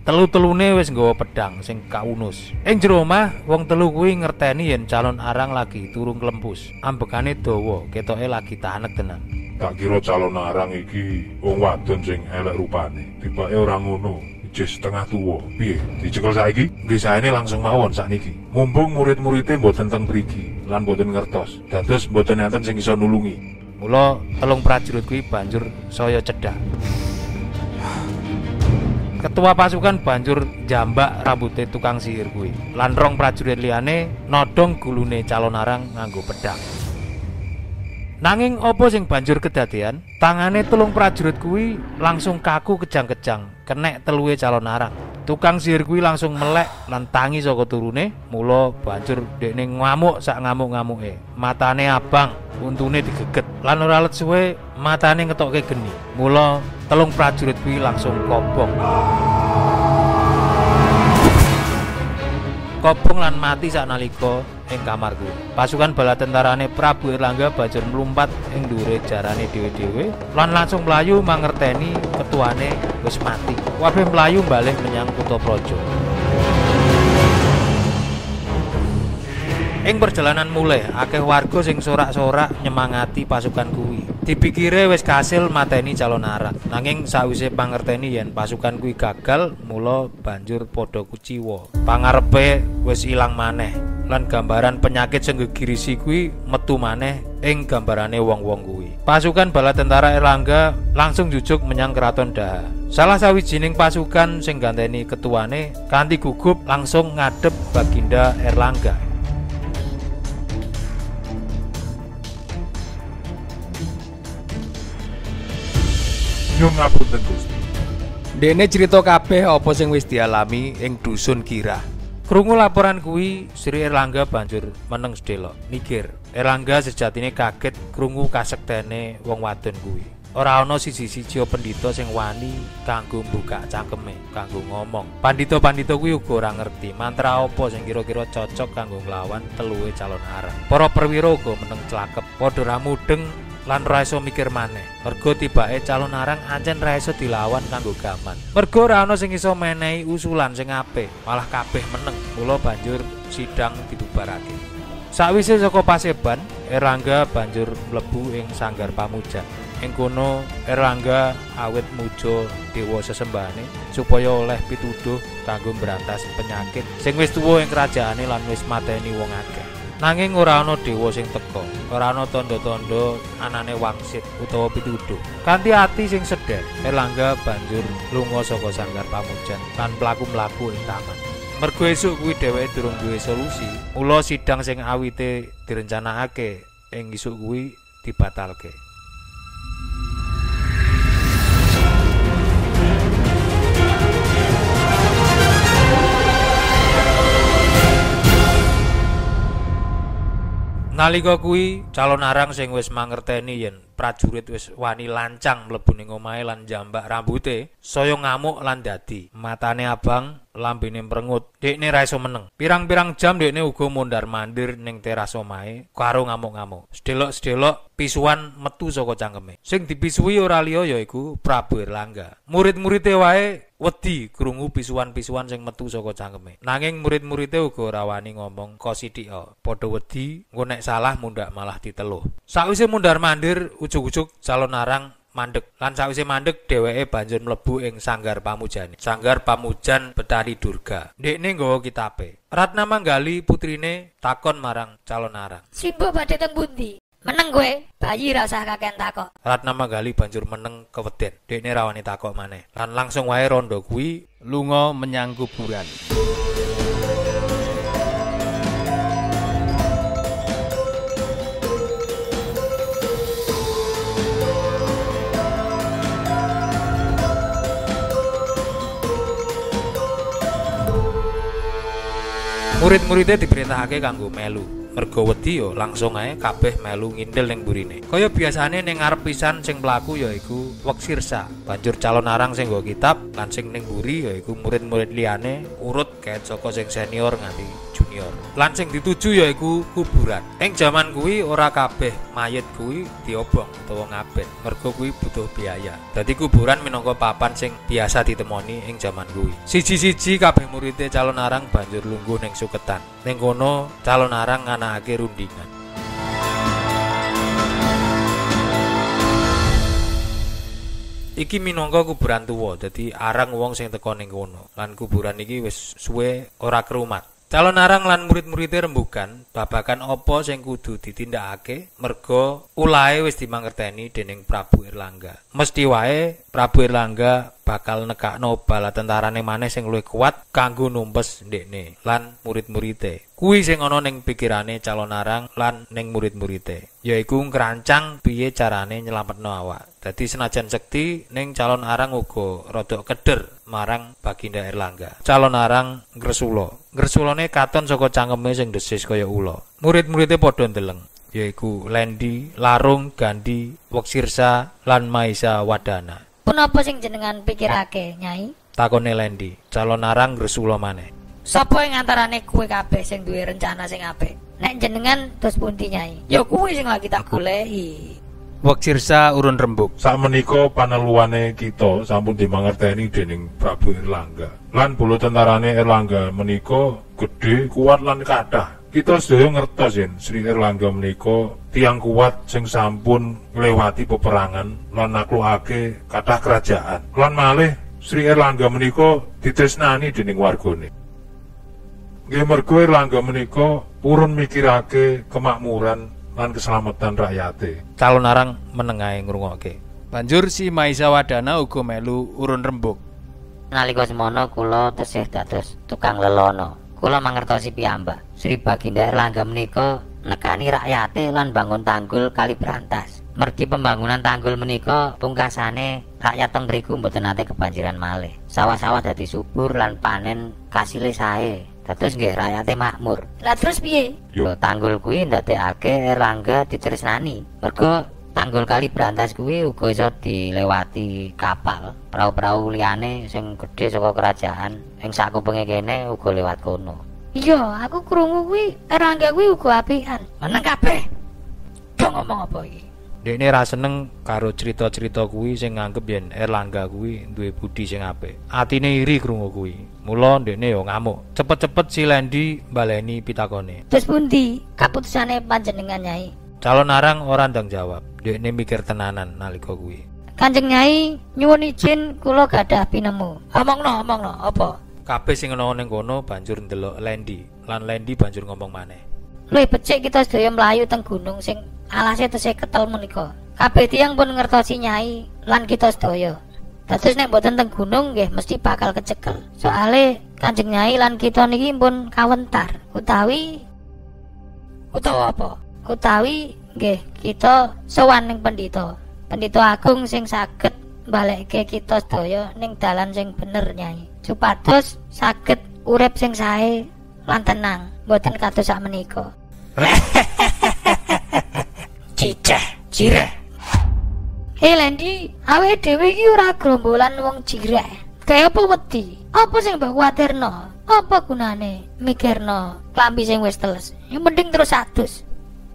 Telu-telune wis nggawa pedang sing kaunus. Ing jero omah, wong telu kuwi ngerteni yen Calon Arang lagi turu klempus. Ambekane dawa, ketoke lagi tanek tenan. Tak kira Calon Arang iki wong wadon sing elek rupane. Tibake ora ngono, ijih setengah tuwa. Piye? Dicekel saiki? Nggih saene langsung mawon sakniki. Mumpung murid-muride mboten teng mriki lan mboten ngertos, dados mboten enten sing iso nulungi. Mula telung prajurit kuwi banjur saya cedhak. Ketua pasukan banjur jambak rambutnya tukang sihir kuwi. Lan rong prajurit liyane nodong gulune Calon Arang nganggo pedang. Nanging opo sing banjur kedadean? Tangane telung prajurit kuwi langsung kaku kejang-kejang kenek teluwe Calon Arang. Tukang sihir kuwi langsung melek lan tangi saka turune. Mula banjur dekne ngamuk sak ngamuk-ngamuke. Matane abang, untune digeget. Lan ora let suwe matane ngetokke geni. Mula telung prajurit kuwi langsung kobong. Kobong lan mati saknalika ing kamar kuwi. Pasukan bala tentarane Prabu Airlangga banjur mlumpat ing ndure jarane dhewe-dhewe lan langsung mlayu mangerteni ketuane wis mati. Kabeh mlayu balik menyang kutha praja. Ing perjalanan mulai, akeh warga sing sorak-sorak nyemangati pasukan kuwi. Dipikire wis kasil mateni Calon Arang. Nanging sawise pangerteni yen pasukan kuwi gagal, mula banjur padha kuciwa. Pangarepe wis ilang maneh. Lan gambaran penyakit sing gegirisi kuwi metu maneh ing gambarane wong-wong kuwi. Pasukan bala tentara Airlangga langsung jujuk menyang Keraton Daha. Salah sawijining pasukan sing ganteni ketuane kanthi gugup langsung ngadhep Baginda Airlangga. Nyuwun ngapunten Gusti. Dene crita kabeh apa sing wis dialami ing dusun Girah. Krungu laporan kuwi, Sri Airlangga banjur meneng sedhela, mikir. Airlangga sejatine kaget krungu kasektene wong wadon kuwi. Ora ana siji-siji pendhita sing wani kanggo mbukak cangkeme, kanggo ngomong. Pandhita-pandhita kuwi uga ora ngerti mantra apa sing kira-kira cocok kanggo nglawan teluwe Calon Arang. Para perwira uga meneng clakep, padha ramudeng lan ora iso mikir maneh. Mergo tibake Calon Arang ancen ora iso dilawan kanggo gaman. Mergo ora ana sing iso menehi usulan sing apik, malah kabeh meneng. Mula banjur sidang dibubarake. Sawise saka paseban, Airlangga banjur mlebu ing sanggar pamuja. Ing kono Airlangga awit muja dewa sesembahane supaya oleh pituduh kanggo berantas penyakit sing wis tuwa ing kerajaane lan wis mateni wong akeh. Nanging ora ana dewa sing teka, ora ana tandha-tandha anane wangsit utawa pituduh. Kanthi ati sing sedher, Airlangga banjur lunga saka sanggar pamujan lan mlaku-mlaku ing taman. Mergo esuk kuwi dheweke durung duwe solusi, mula sidang sing awite direncanakake ing isuk kuwi dibatalke. Nalika kuwi Calon Arang sing wis mangerteni yen prajurit wis wani lancang mlebu ning omahe lan jambak rambute, saya ngamuk lan dadi matane abang, lambene merengut. Dekne ra iso meneng. Pirang-pirang jam dekne uga mondar-mandir ning teras omahe karo ngamuk-ngamuk. Sedelok-sedelok pisuan metu saka cangkeme. Sing dipisuhi ora liya yaiku Prabu Airlangga. Murid-muride wae wedi krungu pisuan-pisuan sing metu saka cangkeme. Nanging murid-muride uga ora wani ngomong kosithika. Padha wedi, engko nek salah mundhak malah diteluh. Sawise mondar-mandir ujug-ujug Calon Arang mandeg. Lan sawise mandeg dheweke banjur mlebu ing sanggar pamujane. Sanggar pamujan Betari Durga. Ndekne nggawa kitabe. Ratna Manggali putrine takon marang Calon Arang. "Simbo badhe teng pundi?" "Meneng kowe, bayi ra usah kakean takok." Ratna Manggali banjur meneng keweden. Dekne ra wani takok maneh. Lan langsung wae rondo kuwi lunga menyang kuburan. Murid-muridnya diperintahake kanggo melu. Mergo wedi yo langsung ae kabeh melu ngindel ning burine. Kaya biasane ning ngarep pisan sing mlaku yaiku Uksirsa. Banjur Calon Arang sing nggo kitab, lan sing ning buri yaiku murid-murid liyane urut kae saka sing senior nganti junior. Lan sing dituju yaiku kuburan. Ing jaman kuwi ora kabeh mayit kuwi diobong utawa ngabet. Mergo kuwi butuh biaya. Dadi kuburan minangka papan sing biasa ditemoni ing jaman kuwi. Siji-siji kabeh muridé Calon Arang banjur lungguh ning suketan. Ning kono Calon Arang nganakake rundingan. Iki minangka kuburan tuwa, dadi arang wong sing teka ning kono. Lan kuburan iki wis suwe ora krumat. Calon Arang lan murid-muridé rembugan babagan apa sing kudu ditindakake merga ulahe wis dimangerteni dening Prabu Airlangga. Mesthi wae Prabu Airlangga bakal nekakno bala tentarane maneh sing luwih kuat kanggo numpes ndekne lan murid-muridé. Kuwi sing ana ning pikirane Calon Arang lan ning murid-muridé, yaiku ngrancang piye carane nyelametno awak. Dadi senajan sekti ning Calon Arang uga rada keder marang Baginda Airlangga. Calon Arang ngresula. Ngresulane katon saka cangkeme sing desis kaya ula. Murid-muride padha ndeleng, yaiku Lendi, Larung, Gandhi, Uksirsa, lan Mahisa Wadana. "Punapa sing jenengan pikirake, Nyai?" takone Lendi. Calon Arang ngresula maneh. "Sapa ing antarane kowe kabeh sing duwe rencana sing apik? Nek jenengan terus pundi, Nyai?" "Ya kowe sing lagi tak goleki." Uksirsa urun rembug. "Sakmenika paneluane kita sampun dimangerteni dening Prabu Airlangga. Lan bolo tentarane Airlangga menika gedhe, kuat lan kathah. Kita sedaya ngertos yen Sri Airlangga menika tiyang kuat sing sampun nglewati peperangan lan naklukake kathah kerajaan. Lan malih Sri Airlangga menika ditresnani dening wargane. Nggih mergo Airlangga menika purun mikirake kemakmuran lan keselamatan rakyate." Calon Arang menengahe ngrungokke. Banjur si Mahisa Wadana uga melu urun rembug. "Nalika semana kula tesih dados tukang lelana. Kula mangertosi piyambak Sri Baginda Airlangga menika nekani rakyate lan bangun tanggul kali Brantas. Mergi pembangunan tanggul menika pungkasane rakyat teng mriku mboten nate kebanjiran malih. Sawah-sawah dadi subur lan panen kasilih sae. Terus nggih rakyate makmur." "Lah terus piye?" "Yo tanggul kuwi ndadekake Airlangga ditresnani. Mergo tanggul kali Brantas kuwi uga iso dilewati kapal. Prau-prau liyane sing gedhe saka kerajaan sing sakupenge kene uga lewat kono." "Iya, aku krungu kuwi Airlangga kuwi uga apian." "Meneng kabeh. Kok ngomong apa iki?" Dekne ra seneng karo cerita-cerita kuwi sing nganggep yen Airlangga kuwi duwe budi sing apik. Atine iri krungu kuwi. Mula dekne yo ngamuk. Cepet-cepet si Lendi baleni pitakone. Terus pundi kaputusane panjenengan, Nyai? Calon Arang ora ndang jawab. Dekne mikir tenanan nalika kuwi. Kanjeng Nyai, nyuwun izin kula gadah pinemu. Omongno, omongno, apa? Kabeh sing ana ning kono banjur ndelok Lendi. Lan Lendi banjur ngomong maneh. Luwih becik kita sedaya mlayu teng gunung sing alase tesih ketel menika. Kabeh tiyang pun ngertosi Nyai lan kita sedaya. Dados nek mboten teng gunung nggih mesti bakal kecekel. Soale Kanjeng Nyai lan kita niki pun kawentar utawi utawa apa? Utawi nggih kita sowan ning pendhita. Pendhita agung sing saged mbalekke kita sedaya ning dalan sing bener Nyai. Supados saged urip sing sae lan tenang. Mboten kados sak menika. Cicah, jireh. Hei Lendi, awake dhewe iki ora grombolan wong jireh. Kaya apa wedi? Apa sing mbok kuwatirno? Apa gunane mikirno klambi sing wis teles? Ya mending terus adus.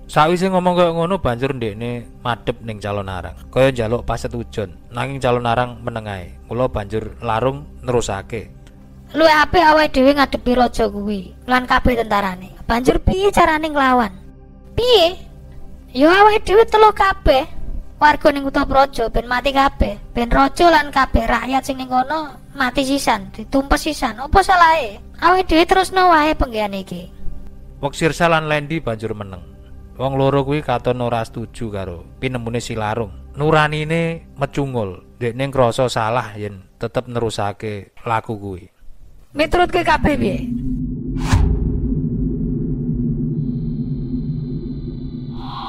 Sawise ngomong kaya ngono banjur ndekne madhep ning Calon Arang. Kaya njaluk pasetujon, nanging Calon Arang menengae. Mula banjur Larung nerusake. Luwih apik awake dhewe ngadepi raja kuwi lan kabeh tentarane. Banjur piye carane nglawan? Piye? Yo awake dhewe telu kabeh. Warga ning kutha Praja ben mati kabeh. Ben raja lan kabeh rakyat sing ning kono mati sisan, ditumpes sisan. Apa salahe? Awake dhewe terusno wae penggawean iki. Uksirsa lan Lendi banjur meneng. Wong loro kuwi katon ora setuju karo pinemune si Larung. Nuranine mecungul, dekne ngrasa salah yen tetep nerusake laku kuwi. Miturut kowe kabeh piye?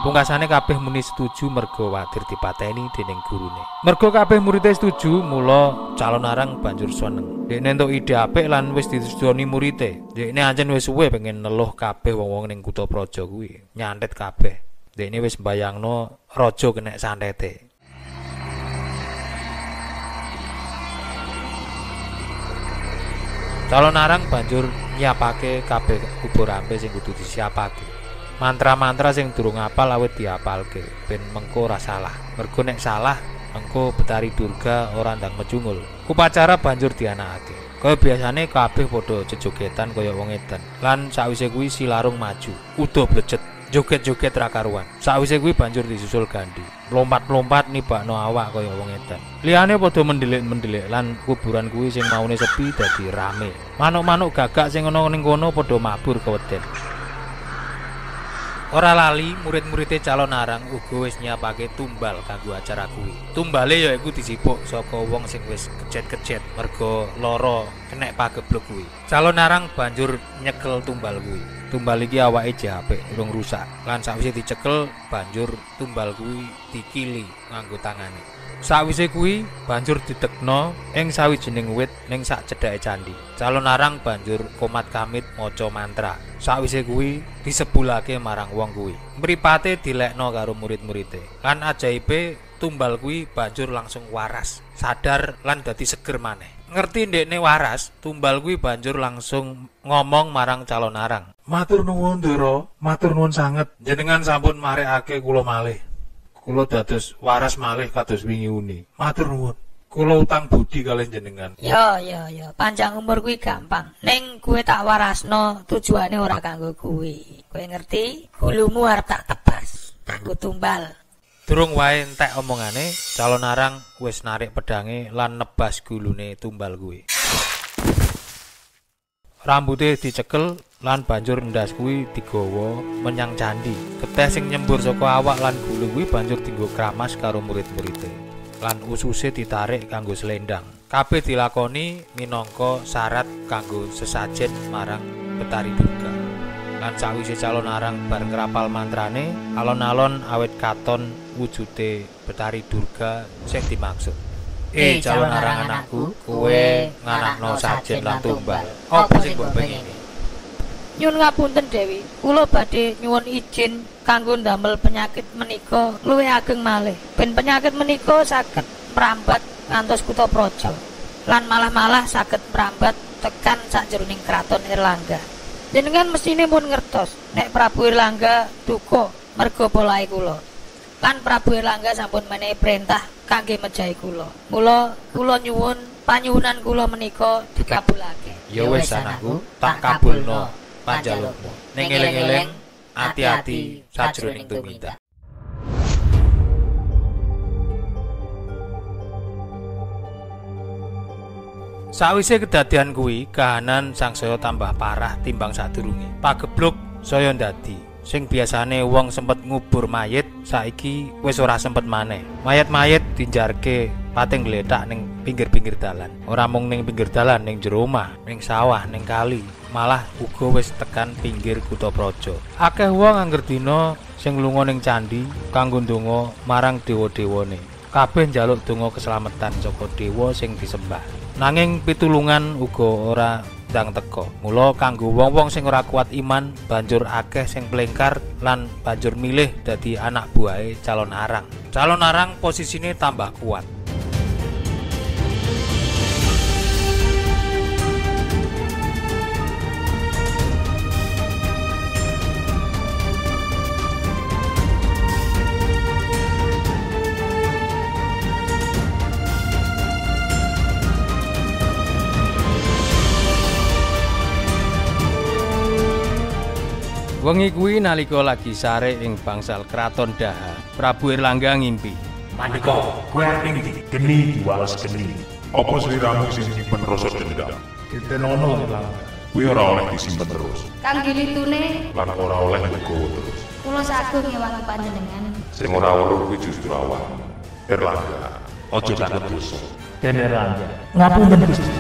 Pungkasane kabeh muni setuju merga wadir dipateni dening gurune. Merga kabeh muridé setuju, mula Calon Arang banjur seneng. Dekne entuk ide apik lan wis disetujoni muridé. Dekne ancen wis suwe pengen neluh kabeh wong-wong ning kutha Praja kuwi, nyantet kabeh. Dekne wis mbayangno raja kena santete. Calon Arang banjur nyiapake kabeh kubur ampe sing kudu disiapake. Mantra-mantra sing durung apal awet diapalke ben mengko ora salah. Mergo nek salah mengko Betari Durga ora ndang mecungul. Upacara banjur dianakake. Kaya biasane kabeh padha jejogetan kaya wong edan. Lan sawise kuwi si Larung maju, udo blejet, joget-joget ra karuan. Sawise kuwi banjur disusul Gandhi. Lompat-lompat nibakno awak kaya wong edan. Liyane padha mendelik-mendelik lan kuburan kuwi sing maune sepi dadi rame. Manuk-manuk gagak sing ana ning kono padha mabur keweden. Ora lali murid-muridé Calon Arang uga wis nyiapake tumbal kanggo acara kuwi. Tumbale ya iku disipuk saka wong sing wis kejet-kejet merga lara kena pageblek kuwi. Calon Arang banjur nyekel tumbal kuwi. Tumbal iki awake jepek urung rusak. Lan sawise dicekel banjur tumbal kuwi dikili nganggo tangane. Sawise kuwi banjur ditekno ing sawijining wit ning sak cedhake candhi. Calon Arang banjur komat kamit maca mantra. Sawise kuwi disebulake marang wong kuwi. Mripate dilekno karo murid-muride. Lan ajaibe tumbal kuwi banjur langsung waras, sadar lan dadi seger maneh. Ngerti ndekne waras, tumbal kuwi banjur langsung ngomong marang Calon Arang. Matur nuwun, Ndara, matur nuwun sanget. Jenengan sampun marekake kula malih. Kula dados waras malih kados wingi uni. Matur nuwun. Kula utang budi kalian jenengan. Ya ya ya, panjang umur kuwi gampang. Ning kuwi tak warasno, tujuane ora kanggo kuwi. Kowe ngerti? Gulumu arep tak tebas, kanggo tumbal. Durung wae entek omongane, Calon Arang wis narik pedange lan nebas gulune tumbal kuwi. Rambute dicekel lan banjur ndas kuwi digawa menyang candi. Getih sing nyembur saka awak lan gulu kuwi banjur dienggo kramas karo murid-muride. Lan ususe ditarik kanggo selendang. Kabeh dilakoni minangka syarat kanggo sesajen marang Betari Durga. Lan sawise Calon Arang bar ngrapal mantrane, alon-alon awet katon wujude Betari Durga sing dimaksud. Eh Calon Arang anakku, kowe nganakno sajen lan tumbal. Apa sing mbok pengini? Nyuwun ngapunten Dewi, kula badhe nyuwun izin kanggo ndamel penyakit menika luwih ageng malih. Ben penyakit menika saged mrambat ngantos kutha Praja lan malah-malah saged mrambat tekan sakjeroning kraton Airlangga. Jenengan mesthine mun ngertos nek Prabu Airlangga duka merga polahe kula. Kan Prabu Airlangga sampun menehi perintah kangge mejahi kula. Mula kula nyuwun panyuwunan kula menika dikabulake. Ya wis anakku, tak kabulno panjalukmu. Ning eling-eling ati-ati sajroning tumindak. Sawise kedadian kuwi, kahanan sang saya tambah parah timbang sadurunge. Pagebluk saya ndadi, sing biasane wong sempet ngubur mayit, saiki wis ora sempet maneh. Mayit-mayit dijarke pating gletak ning pinggir-pinggir dalan. Ora mung ning pinggir dalan, ning jero omah, ning sawah, ning kali, malah uga wis tekan pinggir kutha praja. Akeh wong angger dina sing lunga ning candhi kanggo ndonga marang dewa-dewane. Kabeh njaluk donga keselamatan saka dewa sing disembah. Nanging pitulungan uga ora ndang teka. Mula kanggo wong-wong sing ora kuat iman, banjur akeh sing plengkar lan banjur milih dadi anak buahe Calon Arang. Calon Arang posisine tambah kuat. Wengi kuwi nalika lagi sare ing bangsal kraton Daha, Prabu Airlangga ngimpi. Pandika, kowe ning ndi? Geni diwales geni. Apa sliramu sing dipen rasa dendam? Ditenono Airlangga. Kuwi ora oleh disimpen terus. Kang gilitune lan ora oleh digowo terus. Kula sagung ngewangi panjenengan. Sing ora weruh kuwi justru awak. Airlangga, aja tak dosa. Dene Airlangga. Ngapunten Gusti.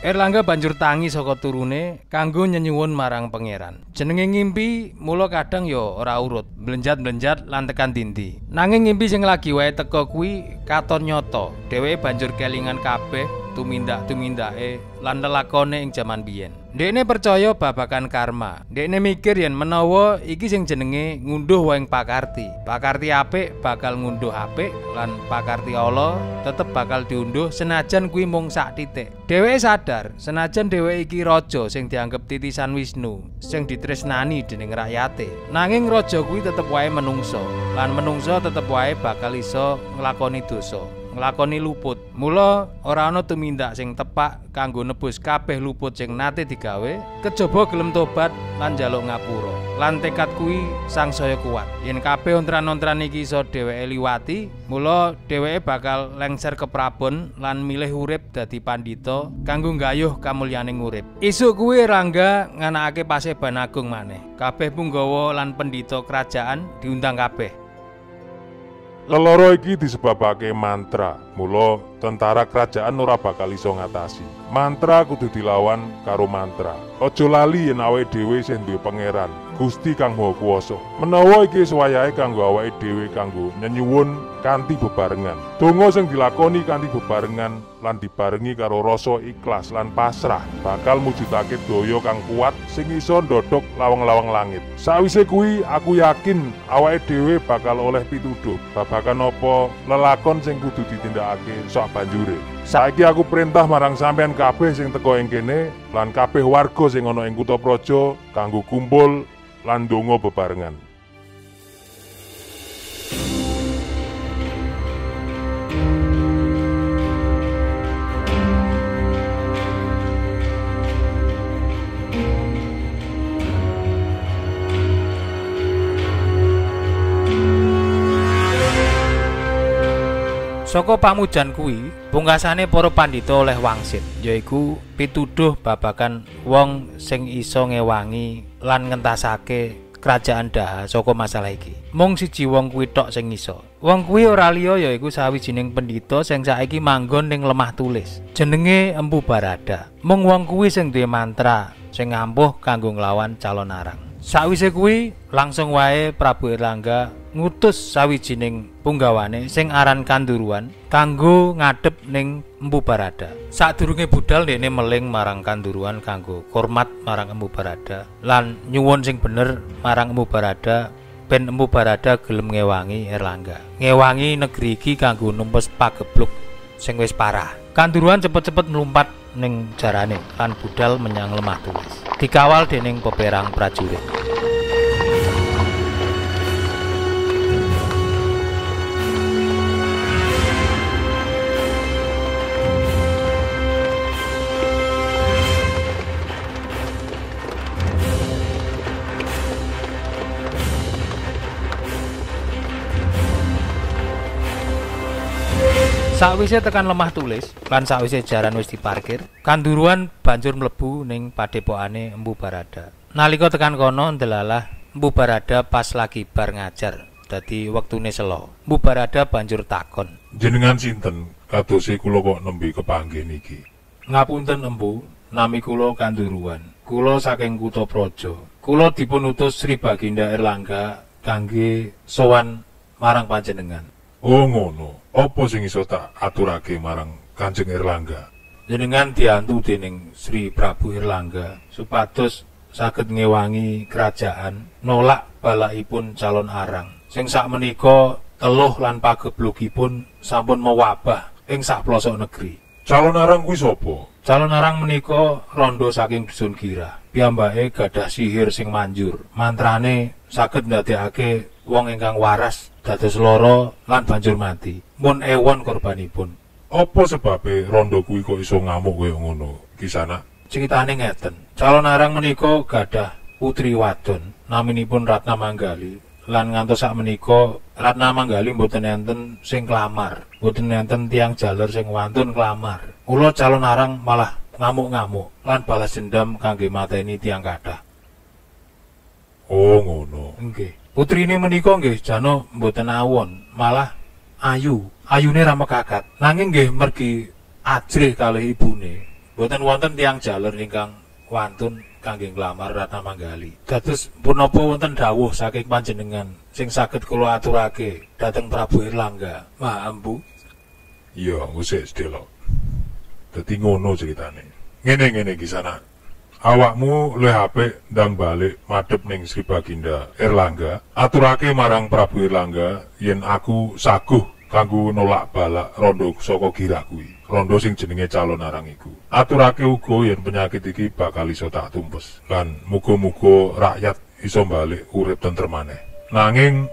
Airlangga banjur tangi saka turune kanggo nyenyuwun marang pangeran. Jenenge ngimpi, mula kadang ya ora urut, mlenjat-mlenjat lan tekan dindi. Nanging ngimpi sing lagi wae teka kuwi katon nyata. Dheweke banjur kelingan kabeh tumindak-tumindake lan lelakone ing jaman biyen. Dhekne percaya babakan karma. Dhekne mikir yen menawa iki sing jenenge ngunduh wae ing pakarti. Pakarti apik bakal ngunduh apik lan pakarti ala tetep bakal diunduh senajan kuwi mung sak titik. Dheweke sadar senajan dheweke iki raja sing dianggep titisan Wisnu, sing ditresnani dening rakyate. Nanging raja kuwi tetep wae menungso, lan menungso tetep wae bakal iso nglakoni dosa. Nglakoni luput. Mula ora ana tumindak sing tepak kanggo nebus kabeh luput sing nate digawe, kejaba gelem tobat lan njaluk ngapura. Lan tekad kuwi sangsaya kuat. Yen kabeh ontran-ontran iki iso dheweke liwati, mula dheweke bakal lengser keprabon lan milih urip dadi pandhita kanggo nggayuh kamulyaning urip. Isuk kuwi Rangga nganakake paseban agung maneh. Kabeh punggawa lan pendhita kerajaan diundang kabeh. Leloro iki disebabake mantra. Mula tentara kerajaan ora bakal iso ngatasi. Mantra kudu dilawan karo mantra. Aja lali yen awake dhewe sing duwe pangeran Gusti Kang Maha Kuwasa. Menawa iki wayahe kanggo awake dhewe kanggo nyenyuwun kanthi bebarengan. Donga sing dilakoni kanthi bebarengan lan dibarengi karo rasa ikhlas lan pasrah bakal mujudake daya kang kuat sing iso ndodhok lawang-lawang langit. Sawise kuwi aku yakin awake dhewe bakal oleh pituduh babakan apa lelakon sing kudu ditindakake sak banjure. Saiki aku perintah marang sampean kabeh sing teko ing kene lan kabeh warga sing ana ing kutha praja kanggo kumpul lan ndonga bebarengan. Saka pamujan kuwi, pungkasane para pandhita oleh wangsit, yaiku pituduh babakan wong sing iso ngewangi lan ngentasake kerajaan Daha saka masalah iki. Mung siji wong kuwi tok sing iso. Wong kuwi ora liya yaiku sawijining pendhita sing saiki manggon ning Lemah Tulis. Jenenge Embu Barada. Mung wong kuwi sing duwe mantra sing ampuh kanggo nglawan Calon Arang. Sawise kuwi langsung wae Prabu Airlangga ngutus sawijining punggawane sing aran Kanduruan kanggo ngadhep ning Mpu Barada. Sadurunge budal dene meling marang Kanduruan kanggo hormat marang Mpu Barada lan nyuwun sing bener marang Mpu Barada ben Mpu Barada gelem ngewangi Airlangga. Ngewangi negeri iki kanggo numpes pagebluk sing wis parah. Kanduruan cepet-cepet melumpat ning jarane lan budal menyang Lemah Tulis, dikawal dening peperang prajurit. Sakwise tekan Lemah Tulis lan sakwise jaran wis diparkir, Kanduruan banjur mlebu ning padhepokane Embu Barada. Nalika tekan kono ndelalah Embu Barada pas lagi bar ngajar, dadi wektune selo. Embu Barada banjur takon, "Jenengan sinten? Kadose kula kok nembe kepanggih niki." "Ngapunten Embu, nami kula Kanduruan. Kula saking kutha Praja. Kula dipun utus Sri Baginda Airlangga kangge sowan marang panjenengan." "Oh ngono. Apa sing iso tak aturake marang Kanjeng Airlangga?" "Jenengan diantu dening Sri Prabu Airlangga supados saged ngewangi kerajaan nolak balakipun Calon Arang sing sakmenika teluh lan pageblugipun sampun mewabah ing sak pelosok negeri." "Calon Arang kuwi sapa?" "Calon Arang menika rondo saking dusun Girah. Piyambake gadah sihir sing manjur. Mantrane saged ndadekake wong ingkang waras dados lara lan banjur mati. Mun ewon korbanipun." "Apa sebabe rondo kuwi kok iso ngamuk kaya ngono, Kisana?" "Ceritane ngeten. Calon Arang menika gadah putri wadon naminipun Ratna Manggali lan ngantos sakmenika Ratna Manggali mboten enten sing nglamar, mboten enten tiang jaler sing wantun nglamar. Mula Calon Arang malah ngamuk-ngamuk lan balas dendam kangge mateni tiang kathah." "Oh ngono." "Nggih. Putri ini menika nggih jana mboten awon, malah ayu, ayune ra mekakat, nanging nggih mergi ajrih kalih ibune. Boten wonten tiyang jaler ingkang wantun kangge nglamar Ratna Manggali. Dados punapa wonten dawuh saking panjenengan sing saged kula aturake dhateng Prabu Airlangga, Maha Empu?" "Iya, wis delok. Dadi ngono critane. Ngene-ngene iki sana. Awakmu luwih apik ndang balik madhep ning Sri Baginda Airlangga, aturake marang Prabu Airlangga yen aku saguh kanggo nolak balak rondo saka Girah kuwi, rondo sing jenenge Calon Arang iku. Aturake uga yen penyakit iki bakal iso tak tumpes lan muga-muga rakyat iso balik urip tentrem maneh. Nanging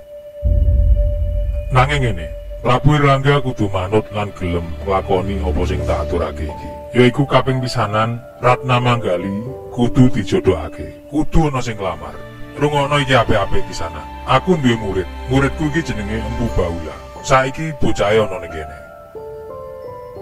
nanging ngene, Prabu Airlangga kudu manut lan gelem nglakoni apa sing tak aturake iki. Yaiku kaping pisanan Ratna Manggali kudu dijodohake, kudu ana sing nglamar. Rungono iki apik-apik di sana. Aku duwe murid, muridku iki jenenge Mpu Baula. Saiki bocahe ana ning kene.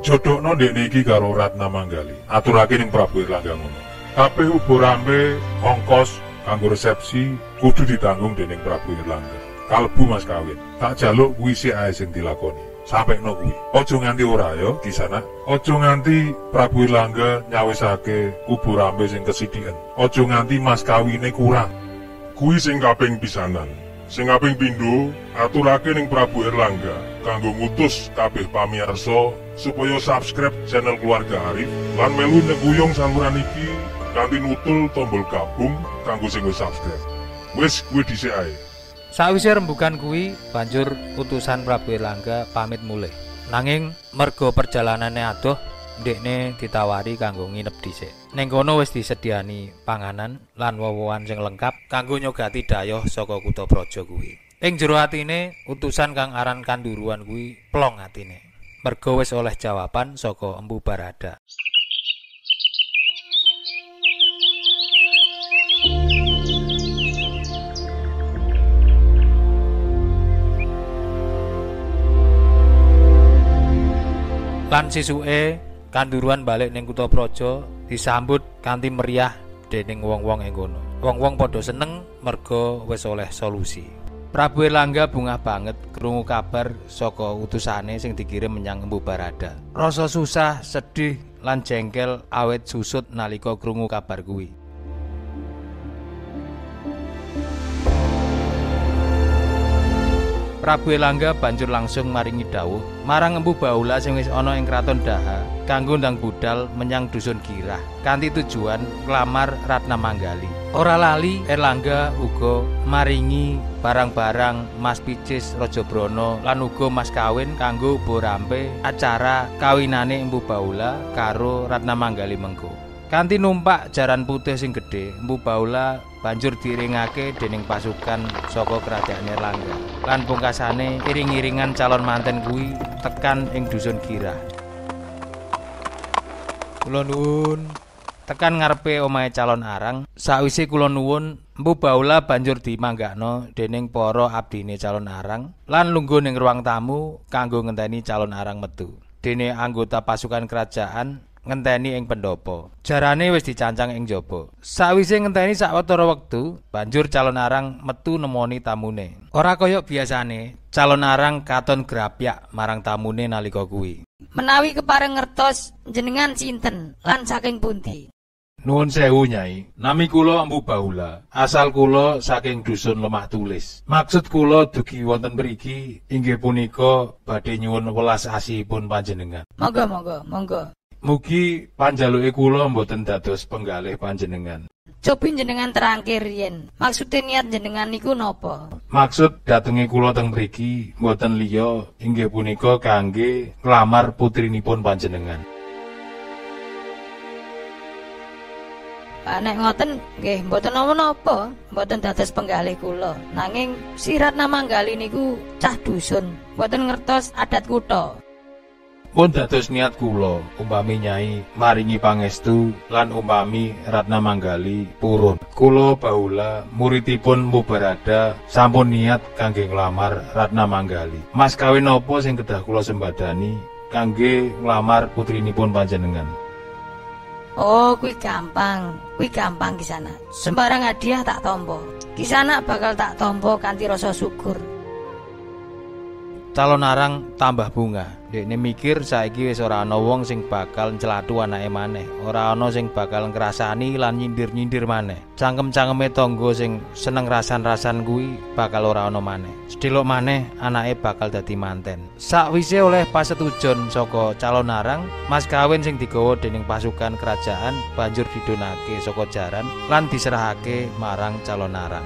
Jodhokno ndekne iki karo Ratna Manggali. Aturake ning Prabu Airlangga ngono. Kabeh ubo rampe, ongkos kanggo resepsi kudu ditanggung dening Prabu Airlangga. Kalbu mas kawin, tak jaluk kuwi sik ae sing dilakoni. Sampai no kuwi. Ojo nganti ora ya di sana. Ojo nganti Prabu Airlangga nyawisake ubo rambe sing kesidhiken. Ojo nganti mas kawine kurang. Kuwi sing kaping pisanan. Sing kaping pindho aturake ning Prabu Airlangga kanggo ngutus kabeh pamirsa supaya subscribe channel Keluarga Arif lan melu ning guyung saluran iki kanthi nutul tombol gabung kanggo sing wis subscribe. Wis kuwi dhisik ae. Sawise rembugan kuwi banjur utusan Prabu Airlangga pamit mulih. Nanging mergo perjalanane adoh, ndekne ditawari kanggo nginep dhisik. Ning kono wis disediani panganan lan wowohan sing lengkap kanggo nyogati dhayoh saka kutha Praja kuwi. Ing jero atine utusan kang aran Kanduruan kuwi plong atine. Mergo wis oleh jawaban saka Empu Barada. Lan sisuke Kanduruan balik ning kutha Praja disambut kanthi meriah dening wong-wong ing kono. Wong-wong padha seneng merga wis oleh solusi. Prabu Airlangga bungah banget krungu kabar saka utusane sing dikirim menyang Embu Barada. Rasa susah, sedih lan jengkel awet susut nalika krungu kabar kuwi. Prabu Airlangga banjur langsung maringi dawuh marang Empu Baula sing wis ana ing kraton Daha kanggo ndang budal menyang dusun Girah kanthi tujuan nglamar Ratna Manggali. Ora lali Airlangga uga maringi barang-barang emas picis Rajabrono lan uga mas kawin kanggo borampe acara kawinane Mpu Baula karo Ratna Manggali mengko. Kanthi numpak jaran putih sing gedhe, Mpu Baula banjur diiringake dening pasukan saka Kerajaan Airlangga. Lan pungkasane iring-iringan calon manten kuwi tekan ing dusun Girah. Kula nuwun, tekan ngarepe omahe Calon Arang. Sawise kula nuwun, Mpu Baula banjur dimanggakno dening para abdine Calon Arang lan lungguh ning ruang tamu kanggo ngenteni Calon Arang metu. Dene anggota pasukan kerajaan ngenteni ing pendopo. Jarane wis dicancang ing jaba. Sawise ngenteni sawetara wektu, banjur Calon Arang metu nemoni tamune. Ora kaya biasane, Calon Arang katon grapyak marang tamune nalika kuwi. "Menawi kepareng ngertos jenengan sinten lan saking pundi?" "Nuwun sewu, Nyai. Nami kula Mpu Baula. Asal kula saking dusun Lemah Tulis. Maksud kula dugi wonten mriki inggih punika badhe nyuwun welas asihipun panjenengan." "Monggo, monggo, monggo. Mugi panjaluke kula mboten dados penggalih panjenengan." "Cobi jenengan terangke riyen. Maksude niat jenengan niku napa?" "Maksud datenge kula teng mriki mboten liya inggih punika kangge nglamar putrinipun panjenengan." "Nek ngoten nggih mboten napa-napa, mboten dados penggalih kula. Nanging si Ratna Manggali niku cah dusun, mboten ngertos adat kutha. Pun dados niat kula, umpami Nyai maringi pangestu lan umpami Ratna Manggali purun, kula Baula muridipun Embu Barada sampun niat kangge nglamar Ratna Manggali. Mas kawin napa sing kedah kula sembadani kangge nglamar putrinipun panjenengan?" "Oh, kuwi gampang. Kuwi gampang Kisana. Sembarang hadiah tak tampa. Kisana bakal tak tampa kanthi rasa syukur." Calon Arang tambah bunga. Dekne mikir saiki wis ora ana wong sing bakal ncelathu anake maneh, ora ana sing bakal ngrasani lan nyindir-nyindir maneh. Cangkem-cangkeme tangga sing seneng rasan-rasan kuwi bakal ora ana maneh. Sedelok maneh anake bakal dadi manten. Sakwise oleh pasetujon saka Calon Arang, mas kawin sing digawa dening pasukan kerajaan banjur didonake saka jaran lan diserahake marang Calon Arang.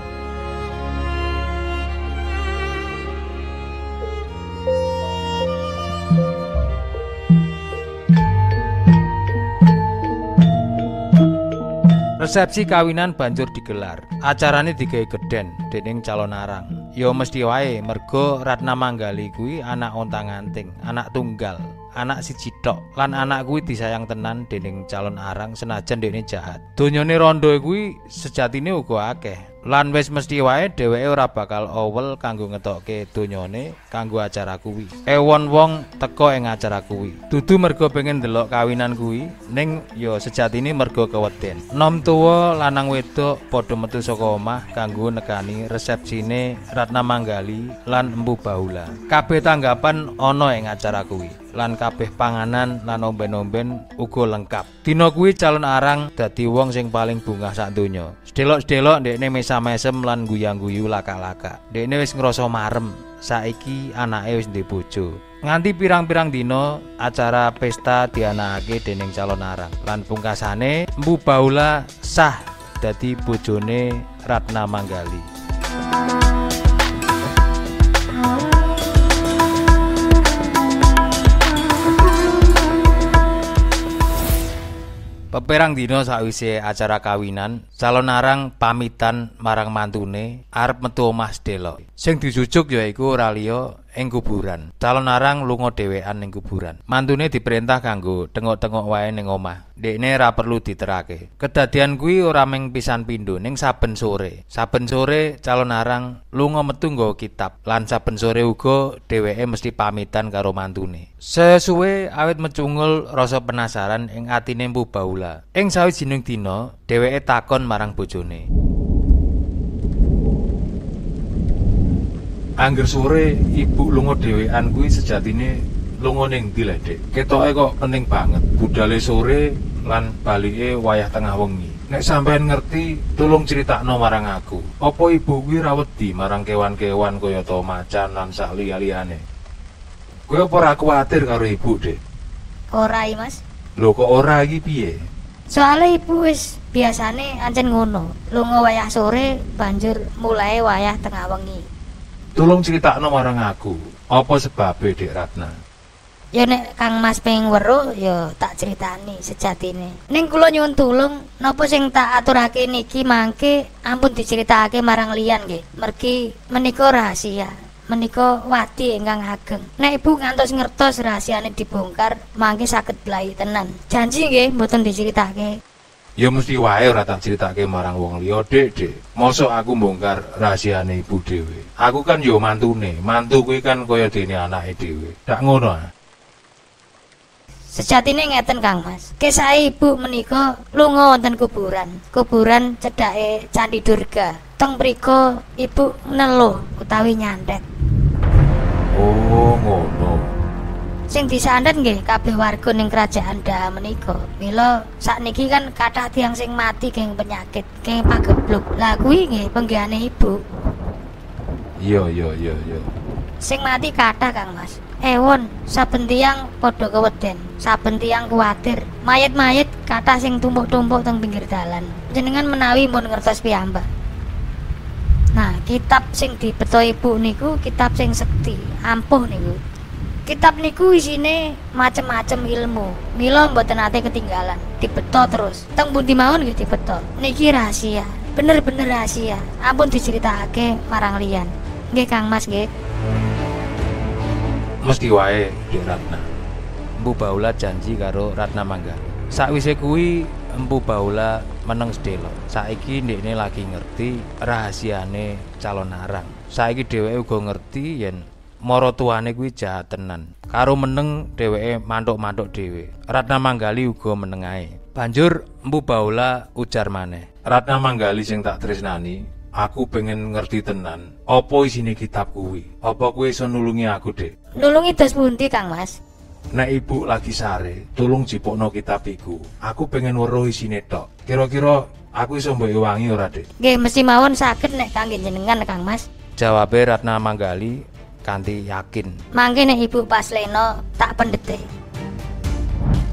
Resepsi kawinan banjur digelar. Acarane digawe gedhen dening Calon Arang. Ya mesti wae merga Ratna Manggali kuwi anak ontang-anting, anak tunggal, anak siji tok. Lan anak kuwi disayang tenan dening Calon Arang senajan dekne jahat. Donyane rondo kuwi sejatine uga akeh. Lan wis mesti wae dheweke ora bakal owel kanggo ngetokke donyane kanggo acara kuwi. Ewon wong teka ing acara kuwi. Dudu merga pengen ndelok kawinan kuwi, ning ya sejatine merga keweden. Nom tuwa lanang wedok padha metu saka omah kanggo nekani resepsine Ratna Manggali lan Mpu Baula. Kabeh tanggapan ana ing acara kuwi. Lan kabeh panganan lan omben-omben uga lengkap. Dina kuwi Calon Arang dadi wong sing paling bungah sak donya. Sedelok-sedelok ndekne mesam-mesem lan guyang-guyu laka-laka. Ndekne wis ngrasa marem, saiki anake wis duwe bojo. Nganti pirang-pirang dina acara pesta dianakake dening Calon Arang. Lan pungkasane Mpu Baula sah dadi bojone Ratna Manggali. Peperang dina sakwise acara kawinan, Calon Arang pamitan marang mantune arep metu omah sedelok. Sing dijujuk yaiku ora liya ing kuburan. Calon Arang lunga dhewean ing kuburan. Mantune diperintah kanggo tengok-tengok wae ning omah. Dekne ora perlu diterake. Kedadian kuwi ora mung pisan pindho ning saben sore. Saben sore Calon Arang lunga metu nggawa kitab. Lan saben sore uga dheweke mesti pamitan karo mantune. Sesuwe awit mecungul rasa penasaran ing atine Mpu Baula. Ing sawijining dina dheweke takon marang bojone, "Angger sore ibu lunga dhewean kuwi sejatine lunga ning ndi, Dik? Ketoke kok pening banget, budale sore lan balike wayah tengah wengi. Nek sampean ngerti tulung critakno marang aku. Apa ibu kuwi ra wedi marang kewan-kewan kaya ta macan lan sak liya-liyane? Kowe apa ora kuwatir karo ibu, Dik?" "Ora, Mas." "Lho kok ora iki piye?" "Soale ibu wis biasane ancen ngono, lunga wayah sore banjur mulai wayah tengah wengi. Tolong critakno marang aku, apa sebabe Dik Ratna? Ya nek Kang Mas ping weruh ya tak critani sejatine. Ning kula nyuwun tulung, napa sing tak aturake niki mangke ampun diceritakake marang liyan nggih. Mergi menika rahasia, menika wadi ingkang ageng. Nek Ibu ngantos ngertos rahasiane dibongkar, mangke saged blahi tenan. Janji nggih mboten diceritakake. Ya mesti wae ora tak critake marang wong liya, Dik, Dik. Mosok aku bongkar rahasiane Ibu dhewe. Aku kan yo mantune, mantu kuwi kan kaya dene anake dhewe. Tak ngono. Sejatine ngeten Kang Mas. Kisah Ibu menika lunga wonten kuburan. Kuburan cedhake Candi Durga. Teng mriku Ibu neluh utawi nyandet. Oh, ngono. Sing disandet nggih kabeh warga ning kerajaan Daha menika. Mila sakniki kan kathah tiyang sing mati keng penyakit, keng pagebluk. Lah kuwi nggih penggihane Ibu. Iya, iya, iya, iya. Sing mati kathah Kang Mas. Ewon, saben tiang podo keweden, saben tiang kuatir. Mayat-mayat kata sing tumpuk-tumpuk teng pinggir dalan. Jenengan menawi pun ngertos piyambak. Nah, kitab sing dibeto Ibu niku kitab sing sekti, ampuh niku. Kitab niku isine macem-macem ilmu. Mila mboten ate ketinggalan. Dibeto terus. Teng pundi mawon nggih dibeto. Niki rahasia, bener-bener rahasia. Ampun diceritakake marang liyan. Nggih Kang Mas nggih. Mesti wae Dik Ratna. Mpu Baula janji karo Ratna Manggali. Sakwise kuwi Mpu Baula meneng sedelo. Saiki ndekne lagi ngerti rahasiane Calon Arang. Saiki dheweke uga ngerti yen mara tuane kuwi jahat tenan. Karo meneng dheweke mantuk-mantuk dhewe. Ratna Manggali uga meneng ae. Banjur Mpu Baula ujar maneh, "Ratna Manggali sing tak tresnani, aku pengen ngerti tenan. Apa isine kitab kuwi? Apa kowe iso nulungi aku, Dik?" Nulungi dos pundi, Kang Mas? Nek Ibu lagi sare, tolong jipukno kitab iku. Aku pengen weruh isine tok. Kira-kira aku iso mbok ewangi ora, Dik? Nggih, mesti mawon saged nek kangge jenengan, Kang Mas. Jawabe Ratna Manggali kanthi yakin. Mangke nek Ibu pas leno tak pendhete.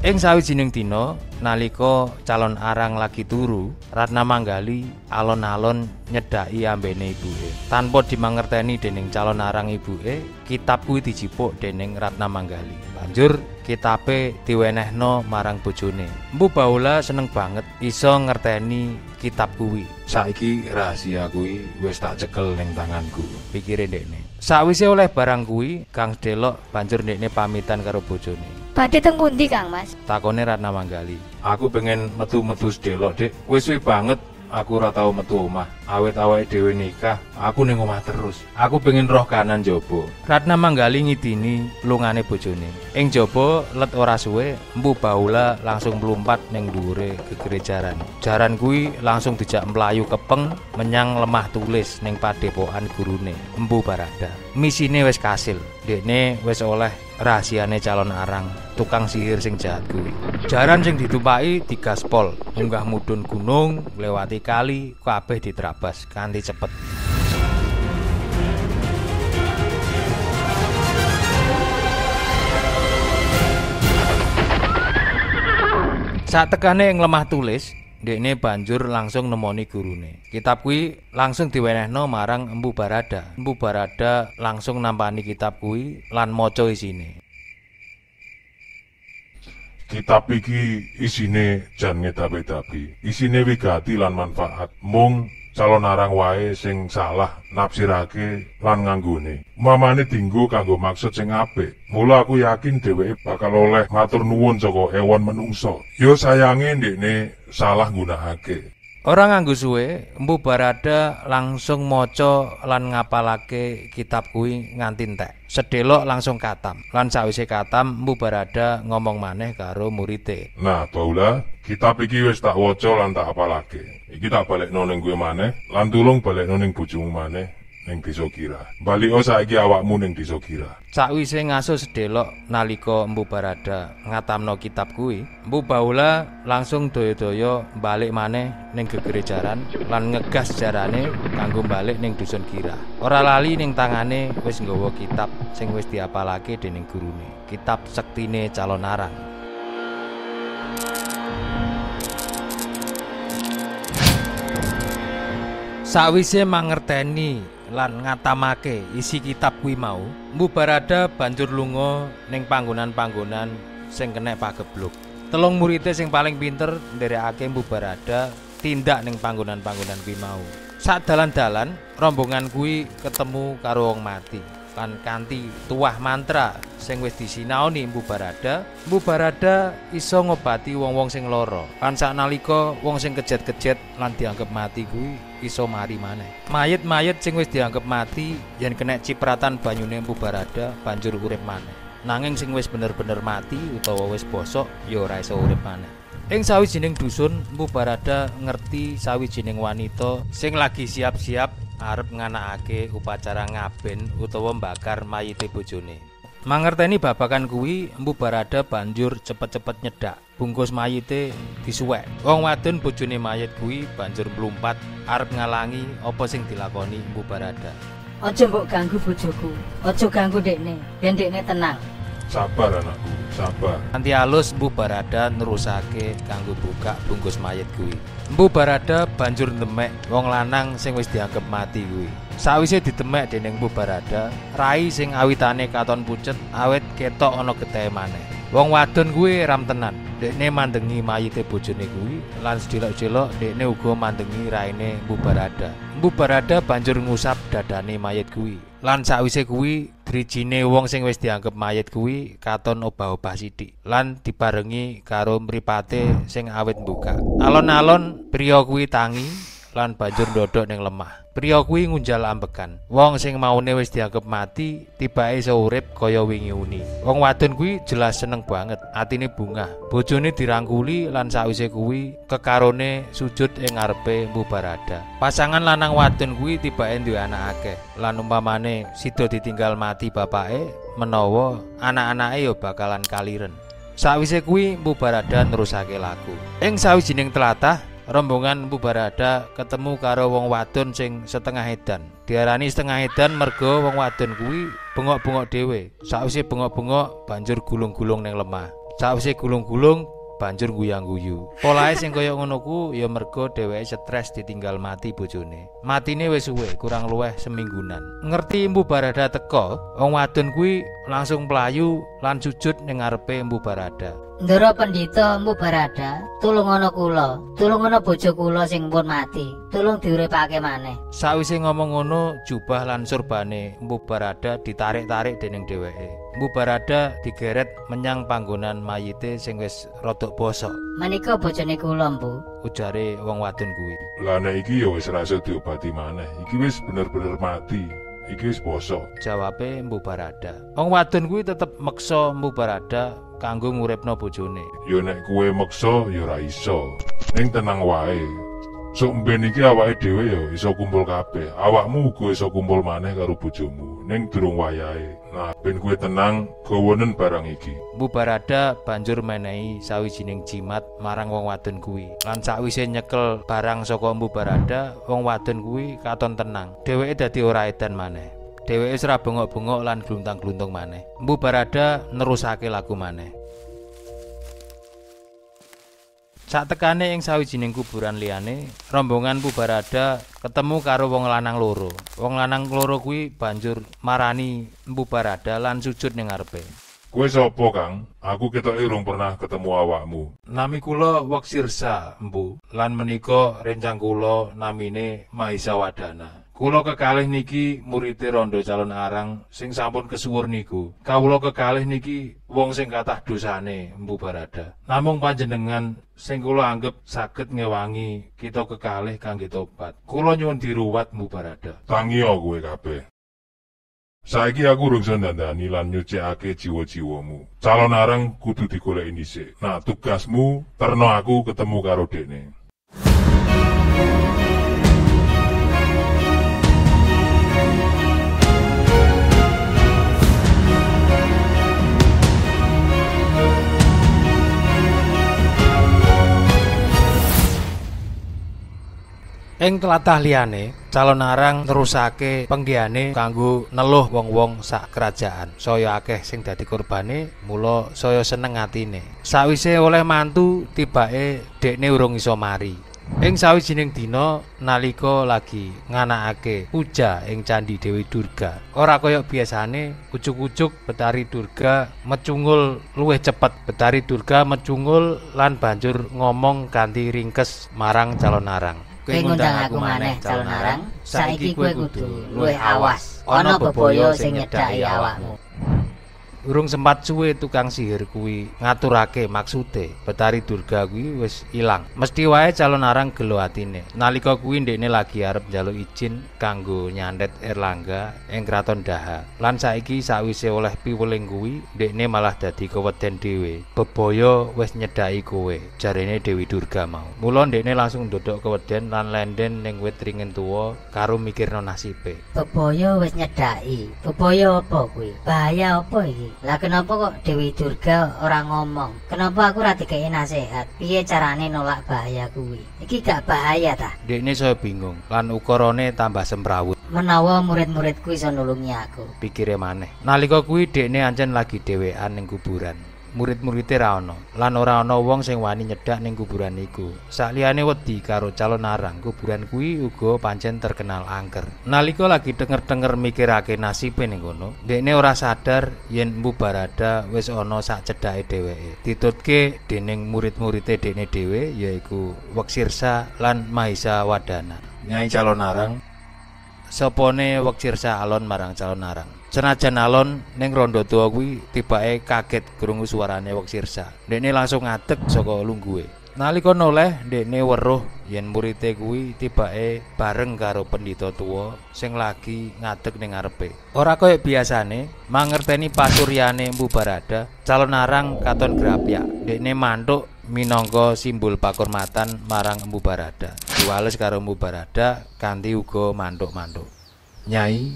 Ing sawijining dina, nalika Calon Arang lagi turu, Ratna Manggali alon-alon nyedhaki ambene ibuke. Tanpa dimangerteni dening Calon Arang ibuke, kitab kuwi dijipuk dening Ratna Manggali. Banjur kitabe diwenehno marang bojone. Mpu Baula seneng banget iso ngerteni kitab kuwi. Saiki rahasia kuwi wis tak cekel ning tanganku, pikire ndekne. Sawise oleh barang kuwi, Kang Delok banjur ndekne pamitan karo bojone. Badhe teng pundi Kang Mas? Takone Ratna Manggali. Aku pengen metu-metu sedelok, Dik. Wis suwe banget aku ora tau metu omah. Awet awake dhewe nikah, aku ning omah terus. Aku pengen roh kanan jaba. Ratna Manggali ngidini lungane bojone. Ing jaba let ora suwe, Mpu Baula langsung mlumpat ning dhuwure gegere jaran. Jaran kuwi langsung dijak mlayu kepeng menyang Lemah Tulis ning padepokan gurune, Embu Barada. Misine wis kasil. Dekne wis oleh rahasiane Calon Arang, tukang sihir sing jahat kuwi. Jaran sing ditumpaki digaspol, munggah mudhun gunung, nglewati kali, kabeh diterabas kanthi cepet. Saat tekane ing Lemah Tulis, dekne banjur langsung nemoni gurune. Kitab kuwi langsung diwenehno marang Embu Barada. Embu Barada langsung nampani kitab kuwi lan maca isine. Kitab iki isine jan ngedapi-dapi. Isine wigati lan manfaat. Mung Calon Arang wae sing salah nafsirake lan nganggone. Mamane dinggo kanggo maksud sing apik. Mula aku yakin dheweke bakal oleh matur nuwun saka ewon menungso. Yo sayange ndekne salah nggunakake. Ora nganggo suwe, Mpu Barada langsung maca lan ngapalake kitab kuwi nganti entek. Sedelok langsung katam. Lan sawise katam, Mpu Barada ngomong maneh karo murite. Nah, Baula, kitab iki wis tak waca lan tak apalake. Iki tak balekno ning kowe maneh, lan tulung balekno ning bojomu maneh ning Desa Girah. Balika saiki awakmu ning Desa Girah. Sakwise ngaso sedelok nalika Mpu Barada ngatamno kitab kuwi, Mpu Baula langsung daya-daya balik maneh ning gegere jaran lan ngegas jarane kanggo balik ning dusun Girah. Ora lali ning tangane wis nggawa kitab sing wis diapalake dening gurune, kitab sektine Calon Arang. Sawise mangerteni lan ngatamake isi kitab kuwi mau, Embu Barada banjur lunga ning panggonan-panggonan sing kena pagebluk. Telung murid sing paling pinter nderekake Embu Barada tindak ning panggonan-panggonan kuwi mau. Sak dalan-dalan rombongan kuwi ketemu karo wong mati. Kan kanthi tuah mantra sing wis disinaoni Embu Barada, Embu Barada iso ngobati wong-wong sing lara. Kan saknalika wong sing kejet-kejet lan dianggep mati kuwi iso mari maneh. Mayit-mayit sing wis dianggep mati yen kena cipratan banyune Embu Barada banjur urip maneh. Nanging sing wis bener-bener mati utawa wis bosok ya ora iso urip maneh. Ing sawijining dusun, Embu Barada ngerti sawijining wanita sing lagi siap-siap arep nganakake upacara ngaben utawa mbakar mayite bojone. Mangerteni babakan kuwi, Embu Barada banjur cepet-cepet nyedak bungkus mayite disuwek. Wong wadon bojone mayit kuwi banjur mlumpat arep ngalangi apa sing dilakoni Embu Barada. Aja mbok ganggu bojoku, aja ganggu dekne, ben dekne tenang. Sabar anakku, sabar. Nanti alus Embu Barada nerusake kanggo buka bungkus mayit kuwi. Embu Barada banjur ndemek wong lanang sing wis dianggep mati kuwi. Sawise ditemek dening Embu Barada, rai sing awitane katon pucet awet ketok ana getahe maneh. Wong wadon kuwi ram tenan. Dekne mandengi mayite bojone kuwi lan sedelok-delok dekne uga mandengi raine Embu Barada. Embu Barada banjur ngusap dadane mayit kuwi. Lan sakwise kuwi drijine wong sing wis dianggep mayit kuwi katon obah-obah sithik lan dibarengi karo mripate sing awet mbuka. Alon-alon priya kuwi tangi lan banjur ndodhok ning lemah. Priya kuwi ngunjal ambekan. Wong sing maune wis dianggep mati tibake iso urip kaya wingi uni. Wong wadon kuwi jelas seneng banget, atine bungah. Bojone dirangkuli lan sakwise kuwi kekarone sujud ing ngarepe Embu Barada. Pasangan lanang wadon kuwi tibake duwe anak akeh. Lan umpamane sida ditinggal mati bapake, menawa anak-anake ya bakalan kaliren. Sakwise kuwi Embu Barada nerusake laku. Ing sawijining tlatah, rombongan Embu Barada ketemu karo wong wadon sing setengah edan. Diarani setengah edan merga wong wadon kuwi bengok-bengok dhewe. Sakwise bengok-bengok banjur gulung-gulung ning lemah. Sakwise gulung-gulung banjur guyang-guyu. Polahe sing kaya ngono ku ya merga dheweke stres ditinggal mati bojone. Matine wis suwe, kurang luwih seminggunan. Ngerti Embu Barada teka, wong wadon kuwi langsung mlayu lan sujud ning ngarepe Embu Barada. "Ndara Pendhita Embu Barada, tulung ana kula, tulung ana bojo kula sing pun mati, tulung diuripake maneh." Sawise ngomong ngono, jubah lan surbane Embu Barada ditarik-tarik dening dheweke. Embu Barada digeret menyang panggonan mayite sing wis rodok bosok. "Menika bojone kula, Mbu," ujare wong wadon kuwi. "Lah nek iki ya wis ra iso diobati maneh. Iki wis bener-bener mati. Iki wis bosok," jawabe Embu Barada. Wong wadon kuwi tetep meksa Embu Barada kanggo nguripno bojone. "Ya nek kowe meksa ya ra iso. Ning tenang wae. Sok mben iki awake dhewe ya iso kumpul kabeh. Awakmu uga iso kumpul maneh karo bojomu. Ning durung wayahe. Nah, ben kowe tenang, gawonen barang iki." Embu Barada banjur menehi sawijining jimat marang wong wadon kuwi. Lan sakwise nyekel barang saka Embu Barada, wong wadon kuwi katon tenang. Dheweke dadi ora edan maneh. Dheweke ora bengok-bengok lan gluntang-gluntung maneh. Embu Barada nerusake laku maneh. Saktekane ing sawijining kuburan liyane, rombongan Embu Barada ketemu karo wong lanang loro. Wong lanang loro kuwi banjur marani Embu Barada lan sujud ning ngarepe. "Kowe sapa, Kang? Aku ketoke urung pernah ketemu awakmu." "Nami kula Uksirsa, Mbu. Lan menika rencang kula namine Mahisa Wadana. Kula kekalih niki murite Rondo Calon Arang sing sampun kesuwur niku. Kawula kekalih niki wong sing kathah dosane, Embu Barada. Namung panjenengan sing kula anggap saged ngewangi kita kekalih kangge tobat. Kula nyuwun diruwat, Embu Barada." "Tangiya kowe kabeh. Saiki aku urung sandandani lan nyucikake jiwa-jiwamu. Calon Arang kudu digoleki dhisik. Nah, tugasmu terno aku ketemu karo dekne." Ing tlatah liyane, Calon Arang nerusake penggihane kanggo neluh wong-wong sak kerajaan. Saya akeh sing dadi korbane, mula saya seneng atine. Sawise oleh mantu, tibake dekne urung iso mari. Ing sawijining dina nalika lagi nganakake puja ing Candi Dewi Durga, ora kaya biasane ujug-ujug Betari Durga mecungul luwih cepet. Betari Durga mecungul lan banjur ngomong kanthi ringkes marang Calon Arang. Kowe ngundang aku maneh, Calon Arang. Saiki kowe kudu luwih awas, ana bebaya sing nyedhaki awakmu. Urung sempat suwe tukang sihir kuwi ngaturake maksude Betari Durga kuwi wis ilang. Mesti wae Calon Arang gelo atine nalika kuwi ndekne lagi arep njaluk izin kanggo nyandet Airlangga ing kraton Daha. Lan saiki sawise oleh piweling kuwi ndekne malah dadi keweden dhewe. Bebaya wis nyedhaki kowe, jarene Dewi Durga mau. Mula ndekne langsung ndodok keweden lan lenden ning wit ringin tuwa karo mikirno nasibe. Bebaya wis nyedhaki. Bebaya apa kuwi? Bahaya apa iki? Lah kenapa kok Dewi Durga ora ngomong? Kenapa aku ora dikei nasihat? Piye carane nolak bahaya kuwi? Iki gak bahaya ta? Dekne saya bingung lan ukarane tambah semrawut. Menawa murid-muridku iso nulungi aku, pikire maneh. Nalika kuwi dekne ancen lagi dhewean ning kuburan. Murid-muride ra ana lan ora ana wong sing wani nyedhak ning kuburan iku. Sakliyane wedi karo Calon Arang, kuburan kuwi uga pancen terkenal angker. Nalika lagi denger-denger mikirake nasibe ning kono, dekne ora sadar yen Embu Barada wis ana sak cedhake dheweke. Ditutke dening murid-muride dekne dhewe yaiku Uksirsa lan Mahisa Wadana. Nyai Calon Arang, sopone Uksirsa alon marang Calon Arang. Senajan alon ning rondo tuwa kuwi tibake kaget krungu suarane Uksirsa. Ndekne langsung ngadeg saka lungguhe. Nalika noleh ndekne weruh yen murite kuwi tibake bareng karo pendhita tuwa sing lagi ngadeg ning ngarepe. Ora kaya biasane mangerteni pasuryane Embu Barada, Calon Arang katon grapyak. Ndekne mantuk minangka simbol pakurmatan marang Embu Barada. Diwales karo Embu Barada kanthi uga mantuk-mantuk. Nyai,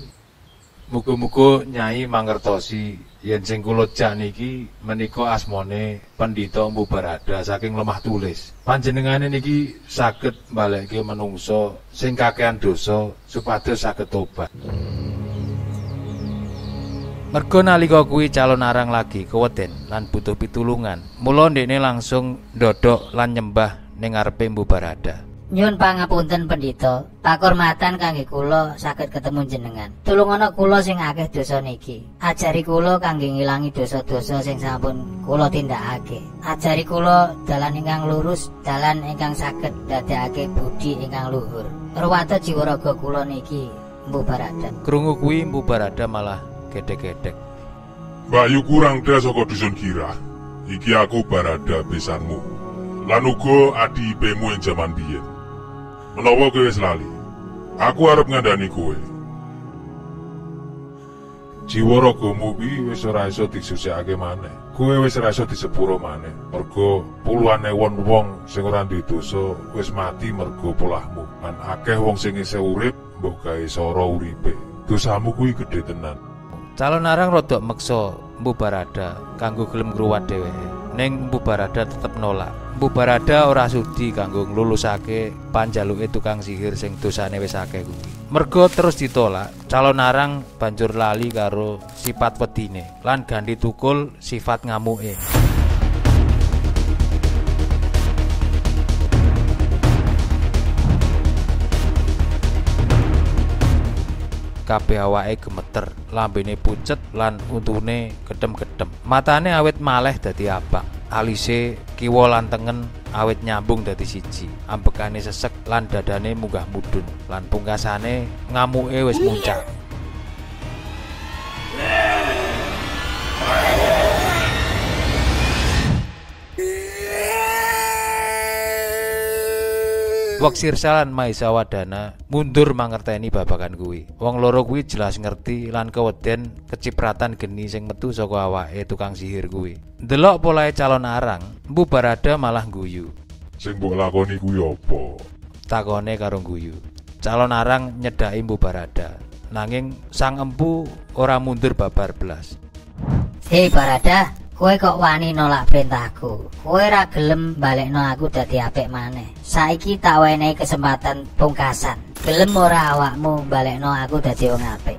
muga-muga Nyai mangertosi yen sing kula jak niki menika asmane Pendhita Mpu Barada saking Lemah Tulis. Panjenengane niki saged mbalekke manungsa sing kakehan dosa supados saged tobat. Mergo nalika kuwi Calon Arang lagi keweden lan butuh pitulungan. Mula ndekne langsung ndodhok lan nyembah ning ngarepe Mpu Barada. Nyuwun pangapunten Pendhita, pakurmatan kangge kula saged ketemu jenengan. Tulungono kula sing akeh dosa niki. Ajari kula kangge ngilangi dosa-dosa sing sampun kula tindakake. Ajari kula dalan ingkang lurus, dalan ingkang saged dadekake budi ingkang luhur. Ruwata jiwa raga kula niki, Mpu Barada. Krungu kuwi Mpu Barada malah gedhek-gedhek. Bayu kurang desa saka dusun Girah. Iki aku Barada besanmu. Lan uga adipemu ing jaman biyen. Menawa kowe wis lali, aku arep ngandani kowe. Jiwa ragamu iki wis ora iso disusikake maneh. Kowe wis ora iso disepuro maneh. Mergo puluhan ewon wong sing ora duwe dosa wis mati mergo polahmu. Lan akeh wong sing isih urip mbok gawe sara uripe. Dosamu kuwi gedhe tenan. Calon Arang rodok meksa Mpu Barada kanggo gelem ngruwat dheweke. Ning Mpu Barada tetep nolak. Mpu Barada ora sudi kanggo nglulusake panjaluke tukang sihir sing dosane wis akeh kuwi. Mergo terus ditolak, Calon Arang banjur lali karo sifat wedine lan ganti tukul sifat ngamuke. Kabeh awake gemeter, lambene pucet lan untune gedhem-gedhem. Matane awet maleh dadi abang, alise kiwa lan tengen awet nyambung dadi siji. Ambekane sesek lan dadane munggah mudhun, lan pungkasane ngamuke wis muncak. Uksirsa lan Mahisa Wadana mundur mangerteni babagan kuwi. Wong loro kuwi jelas ngerti lan keweden kecipratan geni sing metu saka awake tukang sihir kuwi. Ndelok polahe Calon Arang, Mpu Barada malah guyu. Sing mbok lakoni kuwi apa? Takone karo guyu. Calon Arang nyedhaki Mpu Barada, nanging sang empu ora mundur babar blas. Hei Barada, kowe kok wani nolak perintahku? Kowe ora gelem balekno aku dadi apik maneh. Saiki tak wenehi kesempatan pungkasan. Gelem ora awakmu balekno aku dadi wong apik?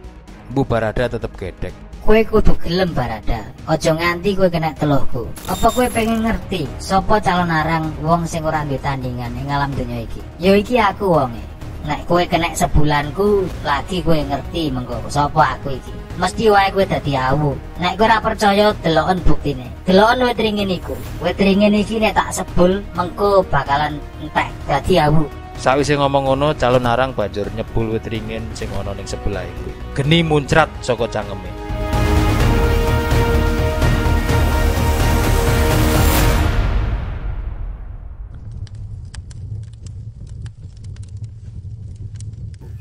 Mpu Barada tetep gedhek. Kowe kudu gelem Barada, ojo nganti kowe kena teluhku. Apa kowe pengen ngerti sapa Calon Arang, wong sing ora duwe tandingan ing alam donya iki? Ya iki aku wonge. Nek kowe kena sebulanku, lagi kowe ngerti mengko sapa aku iki. Mesti wae kowe dadi awu. Nek kowe ora percaya, deloken buktine. Deloken wetringin iku. Wetringin iki nek tak sebul, mengko bakalan entek dadi awu. Sawise ngomong ngono, Calon Arang banjur nyebul wetringin sing ana ning sebelah iku. Geni muncrat saka cangkeme.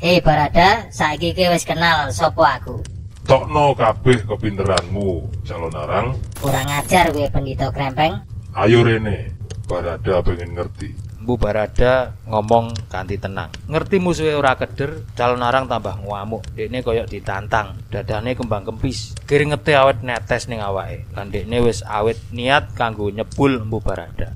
Hei Barada, saiki kowe wis kenal sapa aku. Tokno kabeh kepinteranmu, Calon Arang. Kurang ajar kowe pendhita krempeng. Ayo rene, Barada pengen ngerti. Mpu Barada ngomong kanthi tenang. Ngerti musuhe ora keder, Calon Arang tambah ngamuk. Dekne koyok ditantang, dadane kembang kempis. Kiringete awet netes ning awake. Lan dekne wis awet niat kanggo nyebul Mpu Barada.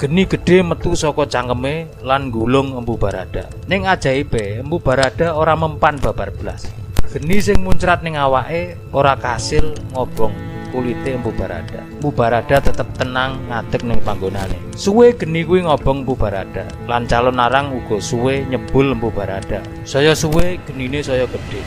Geni gede metu saka cangkeme lan gulung Empu Barada. Ning ajaibe, Empu Barada ora mempan babar blas. Geni sing muncrat ning awake ora kasil ngobong kulite Empu Barada. Empu Barada tetep tenang ngadeg ning panggonane. Suwe geni kuwi ngobong Empu Barada, lan Calon Arang uga suwe nyebul Empu Barada. Saya suwe genine saya gede.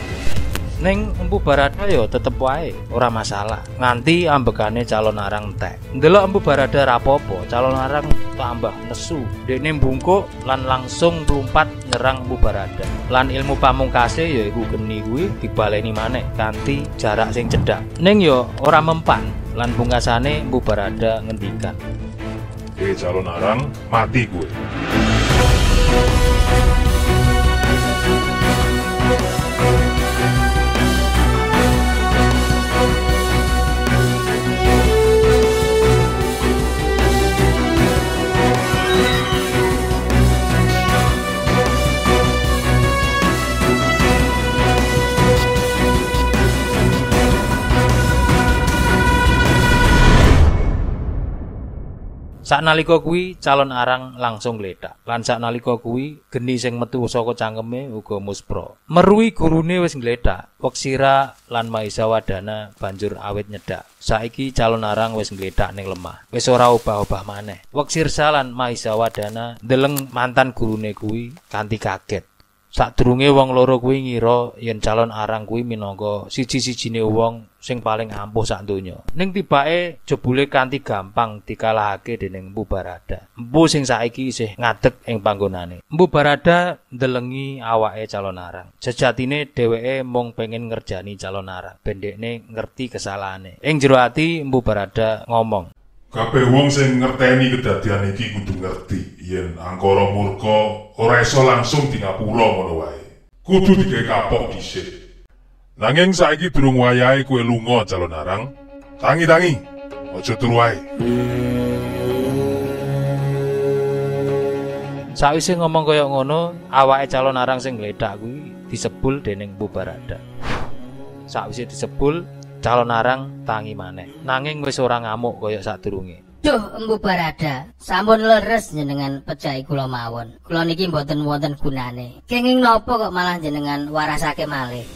Neng Empu Barada yo tetep wae ora masalah nganti ambekane Calon Arang entek. Ndelok Empu Barada rapopo, Calon Arang tambah nesu. Dekne bungkuk lan langsung rumpat nyerang Empu Barada. Lan ilmu pamungkase ya iku geni kuwi dibaleni maneh kanthi jarak sing cedhak. Neng yo ora mempan lan pungkasane Empu Barada ngendikan, "Eh Calon Arang, mati kuwi." Saknalika kuwi Calon Arang langsung gledak. Lan saknalika kuwi geni sing metu saka cangkeme uga muspra. Meruwi gurune wis gledak. Uksirsa lan Mahisa Wadana banjur awit nyedak. Saiki Calon Arang wis gledak ning lemah. Wis ora obah-obah maneh. Uksirsa lan Mahisa Wadana ndeleng mantan gurune kuwi kanthi kaget. Sadurunge wong loro kuwi ngira yen Calon Arang kuwi minangka siji-sijine wong sing paling ampuh sak donya. Ning tibake jebule kanthi gampang dikalahake dening Mpu Barada. Mpu sing saiki isih ngadeg ing panggonane. Mpu Barada ndelengi awake Calon Arang. Sejatine dheweke mung pengen ngerjani Calon Arang ben dekne ngerti kesalahane. Ing jero ati Mpu Barada ngomong, "Kabeh wong sing ngerteni kedadian iki kudu ngerti yen angkara murka ora iso langsung dingapura ngono wae. Kudu digawe kapok dhisik. Nanging saiki durung wayahe kowe lunga Calon Arang. Tangi-tangi, aja turu wae." Sawise ngomong kaya ngono, awake Calon Arang sing gledak kuwi disebul dening Mpu Barada. Sawise disebul, Calon Arang tangi maneh. Nanging wis ora ngamuk kaya sadurunge. "Duh, Mpu Barada, sampun leres jenengan pejahi kula mawon. Kula niki mboten wonten gunane. Kenging napa kok malah jenengan warasake malih?"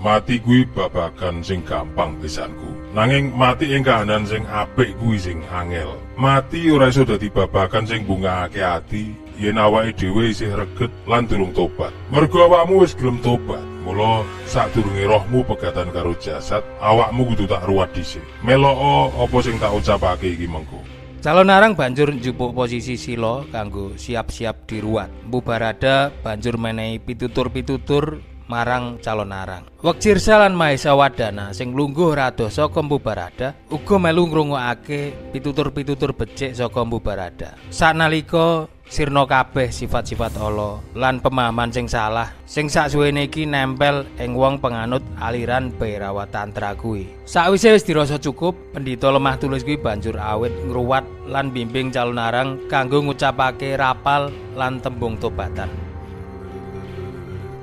"Mati kuwi babagan sing gampang pisanku. Nanging mati ing kahanan sing apik kuwi sing angel. Mati ora iso dadi babagan sing bungakake ati yen awake dhewe isih reget lan durung tobat. Mergo awakmu wis gelem tobat, mula sadurunge rohmu pegatan karo jasad, awakmu kudu tak ruwat dhisik. Meloko apa sing tak ucapake iki mengko." Calon Arang banjur njupuk posisi sila kanggo siap-siap diruwat. Mpu Barada banjur menehi pitutur-pitutur marang Calon Arang. Uksirsa lan Mahisa Wadana sing lungguh rada saka Mpu Barada uga melu ngrungokake pitutur-pitutur becik saka Mpu Barada. Sanalika sirna kabeh sifat-sifat ala lan pemahaman sing salah sing saksuwene iki nempel ing wong penganut aliran Bhairawa Tantra kuwi. Sakwise wis dirasa cukup, pendhita lemah tulis kuwi banjur awit ngruwat lan bimbing Calon Arang kanggo ngucapake rapal lan tembung tobatan.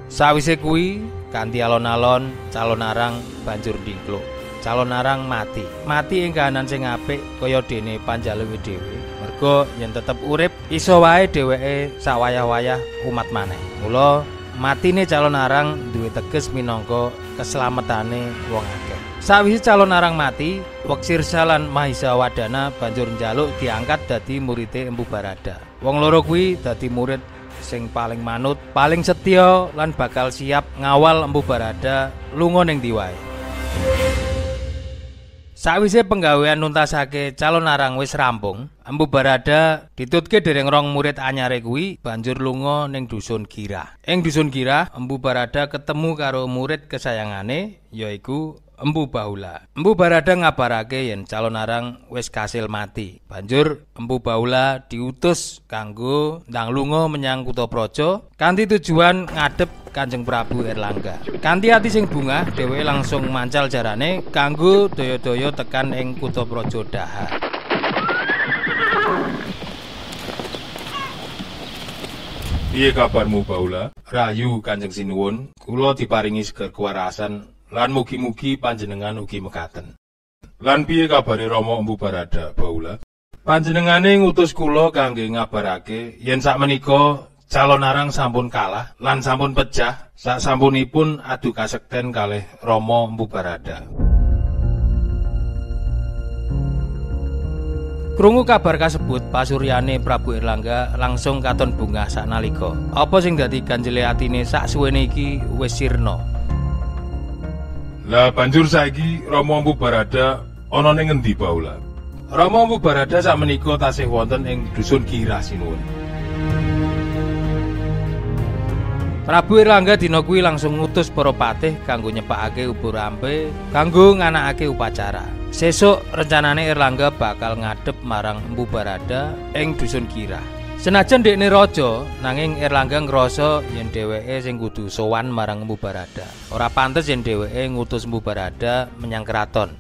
Sawise kuwi, kanthi alon-alon, Calon Arang banjur ndingkluk. Calon Arang mati. Mati ing kahanan sing apik kaya dene panjaluwe dhewe. Mergo yen tetep urip, iso wae dheweke sawayah-wayah umat maneh. Mula matine Calon Arang duwe teges minangka keselamatane wong akeh. Sawise Calon Arang mati, Uksirsa lan Mahisa Wadana banjur njaluk diangkat dadi muride Empu Barada. Wong loro kuwi dadi murid sing paling manut, paling setya lan bakal siap ngawal Empu Barada lunga ning ndi wae. Sawise penggawean nuntasake Calon Arang wis rampung, Empu Barada ditutke dereng rong murid anyare kuwi banjur lunga ning dusun Girah. Ing dusun Girah, Empu Barada ketemu karo murid kesayangane yaiku Mpu Baula. Mpu Barada ngabarake yen Calon Arang wis kasil mati. Banjur Mpu Baula diutus kanggo ndang lunga menyang kutha praja kanthi tujuan ngadhep Kanjeng Prabu Airlangga. Kanthi ati sing bungah, dheweke langsung mancal jarane kanggo daya-daya tekan ing kutha praja Daha. Piye kabarmu, Baula? Rayu Kanjeng Sinuwun, kula diparingi seger kuwarasan. Lan mugi-mugi panjenengan ugi mekaten. Lan piye kabare Rama Empu Barada, Baula? Panjenengane ngutus kula kangge ngabarake yen sakmenika Calon Arang sampun kalah lan sampun pecah sak sampunipun adu kasekten kalih Rama Empu Barada. Krungu kabar kasebut, pasuryane Prabu Airlangga langsung katon bungah saknalika. Apa sing dadi ganjele atine sak suwene iki wis sirna. Lah banjur saiki Rama Empu Barada ana ning ngendi, Baula? Rama Empu Barada sakmenika tasih wonten ing dusun Girah, Sinuwun. Prabu Airlangga dina kuwi langsung ngutus para patih kanggo nyepakake ubur ampe kanggo nganakake upacara. Sesuk rencanane Airlangga bakal ngadhep marang Empu Barada ing dusun Girah. Senajan dekne raja, nanging Airlangga ngrasa yen dheweke sing kudu sowan marang Mpu Barada. Ora pantes yen dheweke ngutus Mpu Barada menyang keraton.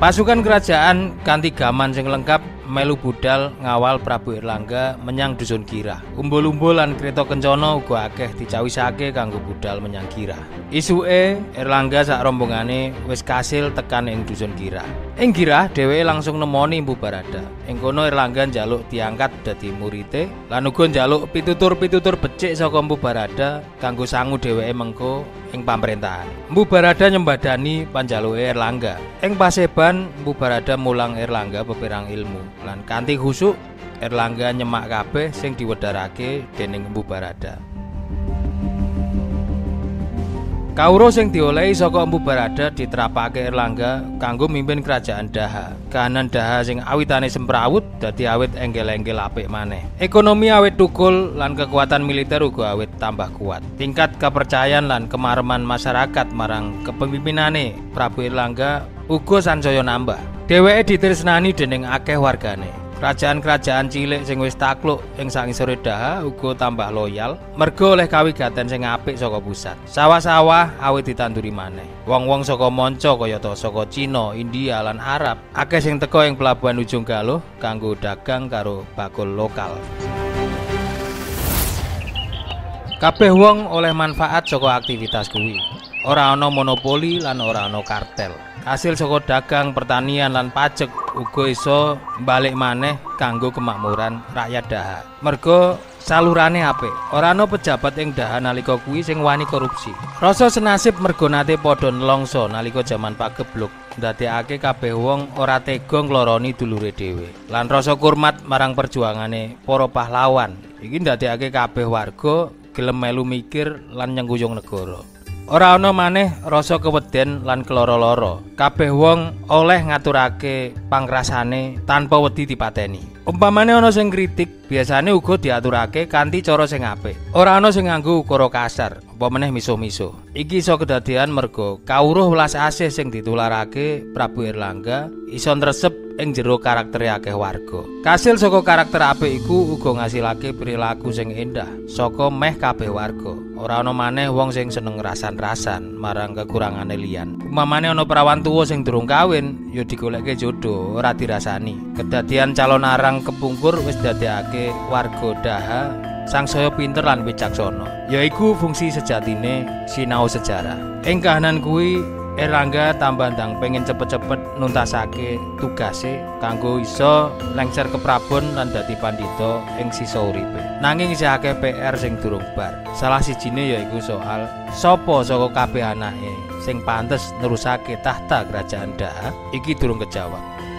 Pasukan kerajaan kanthi gaman sing lengkap melu budal ngawal Prabu Airlangga menyang dusun Girah. Umbul-umbul lan kreta kencana uga akeh dicawisake kanggo budal menyang Girah. Isuke Airlangga sak rombongane wis kasil tekan ing dusun Girah. Ing Girah dheweke langsung nemoni Mpu Barada. Ing kono Airlangga njaluk diangkat dadi murite lan uga njaluk pitutur-pitutur becik saka Mpu Barada kanggo sangu dheweke mengko ing pamrentahan. Mpu Barada nyembadani panjaluke Airlangga. Ing paseban Mpu Barada mulang Airlangga peperang ilmu. Lan kanthi khusuk, Airlangga nyemak kabeh sing diwedharake dening Empu Barada. Kawruh sing diolehi saka Empu Barada diterapake Airlangga kanggo mimpin kerajaan Daha. Kahanan Daha sing awitane semprawut dadi awit enggel-enggel apik maneh. Ekonomi awit tukul lan kekuatan militer uga awit tambah kuat. Tingkat kepercayaan lan kemareman masyarakat marang kepemimpinane Prabu Airlangga uga sansaya nambah. Dheweke ditresnani dening akeh wargane. Kerajaan-kerajaan cilik sing wis takluk ing sangisore Daha uga tambah loyal merga oleh kawigaten sing apik saka pusat. Sawah-sawah awit ditanduri maneh. Wong-wong saka manca kayata saka Cina, India lan Arab akeh sing teka ing pelabuhan Ujung Galuh kanggo dagang karo bakul lokal. Kabeh wong oleh manfaat saka aktivitas kuwi. Ora ana monopoli lan ora ana kartel. Hasil saka dagang, pertanian lan pajak uga iso balik maneh kanggo kemakmuran rakyat Daha. Merga salurane apik. Ora ana pejabat ing Daha nalika kuwi sing wani korupsi. Rasa senasib merga nate padha nelongso nalika jaman pagebluk ndadekake kabeh wong ora tega ngloroni dulure dhewe. Lan rasa kurmat marang perjuangane para pahlawan. Iki ndadekake kabeh warga gelem melu mikir lan nyengguyung negara. Ora ana maneh rasa keweden lan keloro-loro. Kabeh wong oleh ngaturake pangrasane tanpa wedi dipateni. Umpamane ana sing kritik, biasane uga diaturake kanthi cara sing apik. Ora ana sing nganggo ukara kasar, apa meneh misuh-misuh. Iki iso kedadean merga kawruh welas asih sing ditularake Prabu Airlangga iso nresep ing jero karaktere akeh warga. Kasil saka karakter apik iku uga ngasilake perilaku sing endah saka meh kabeh warga. Ora ana maneh wong sing seneng rasan-rasan marang kekurangane liyan. Umpamane ana prawan tuwa sing durung kawin, ya digoleke jodoh, ora dirasani. Kedadian Calon Arang kepungkur wis dadekake warga Daha sangsaya pinter lan wicaksana. Yaiku fungsi sejatine sinau sejarah. Ing kahanan kuwi Airlangga tambandang pengen cepet-cepet nuntasake tugase kanggo iso lengser ke Prabon lan dadi pandhita ing sisa uripe. Nanging isih akeh P R sing durung bar. Salah sijine yaiku soal sapa saka kabeh anake sing pantes nerusake tahta kerajaan Daha iki durung kejawab.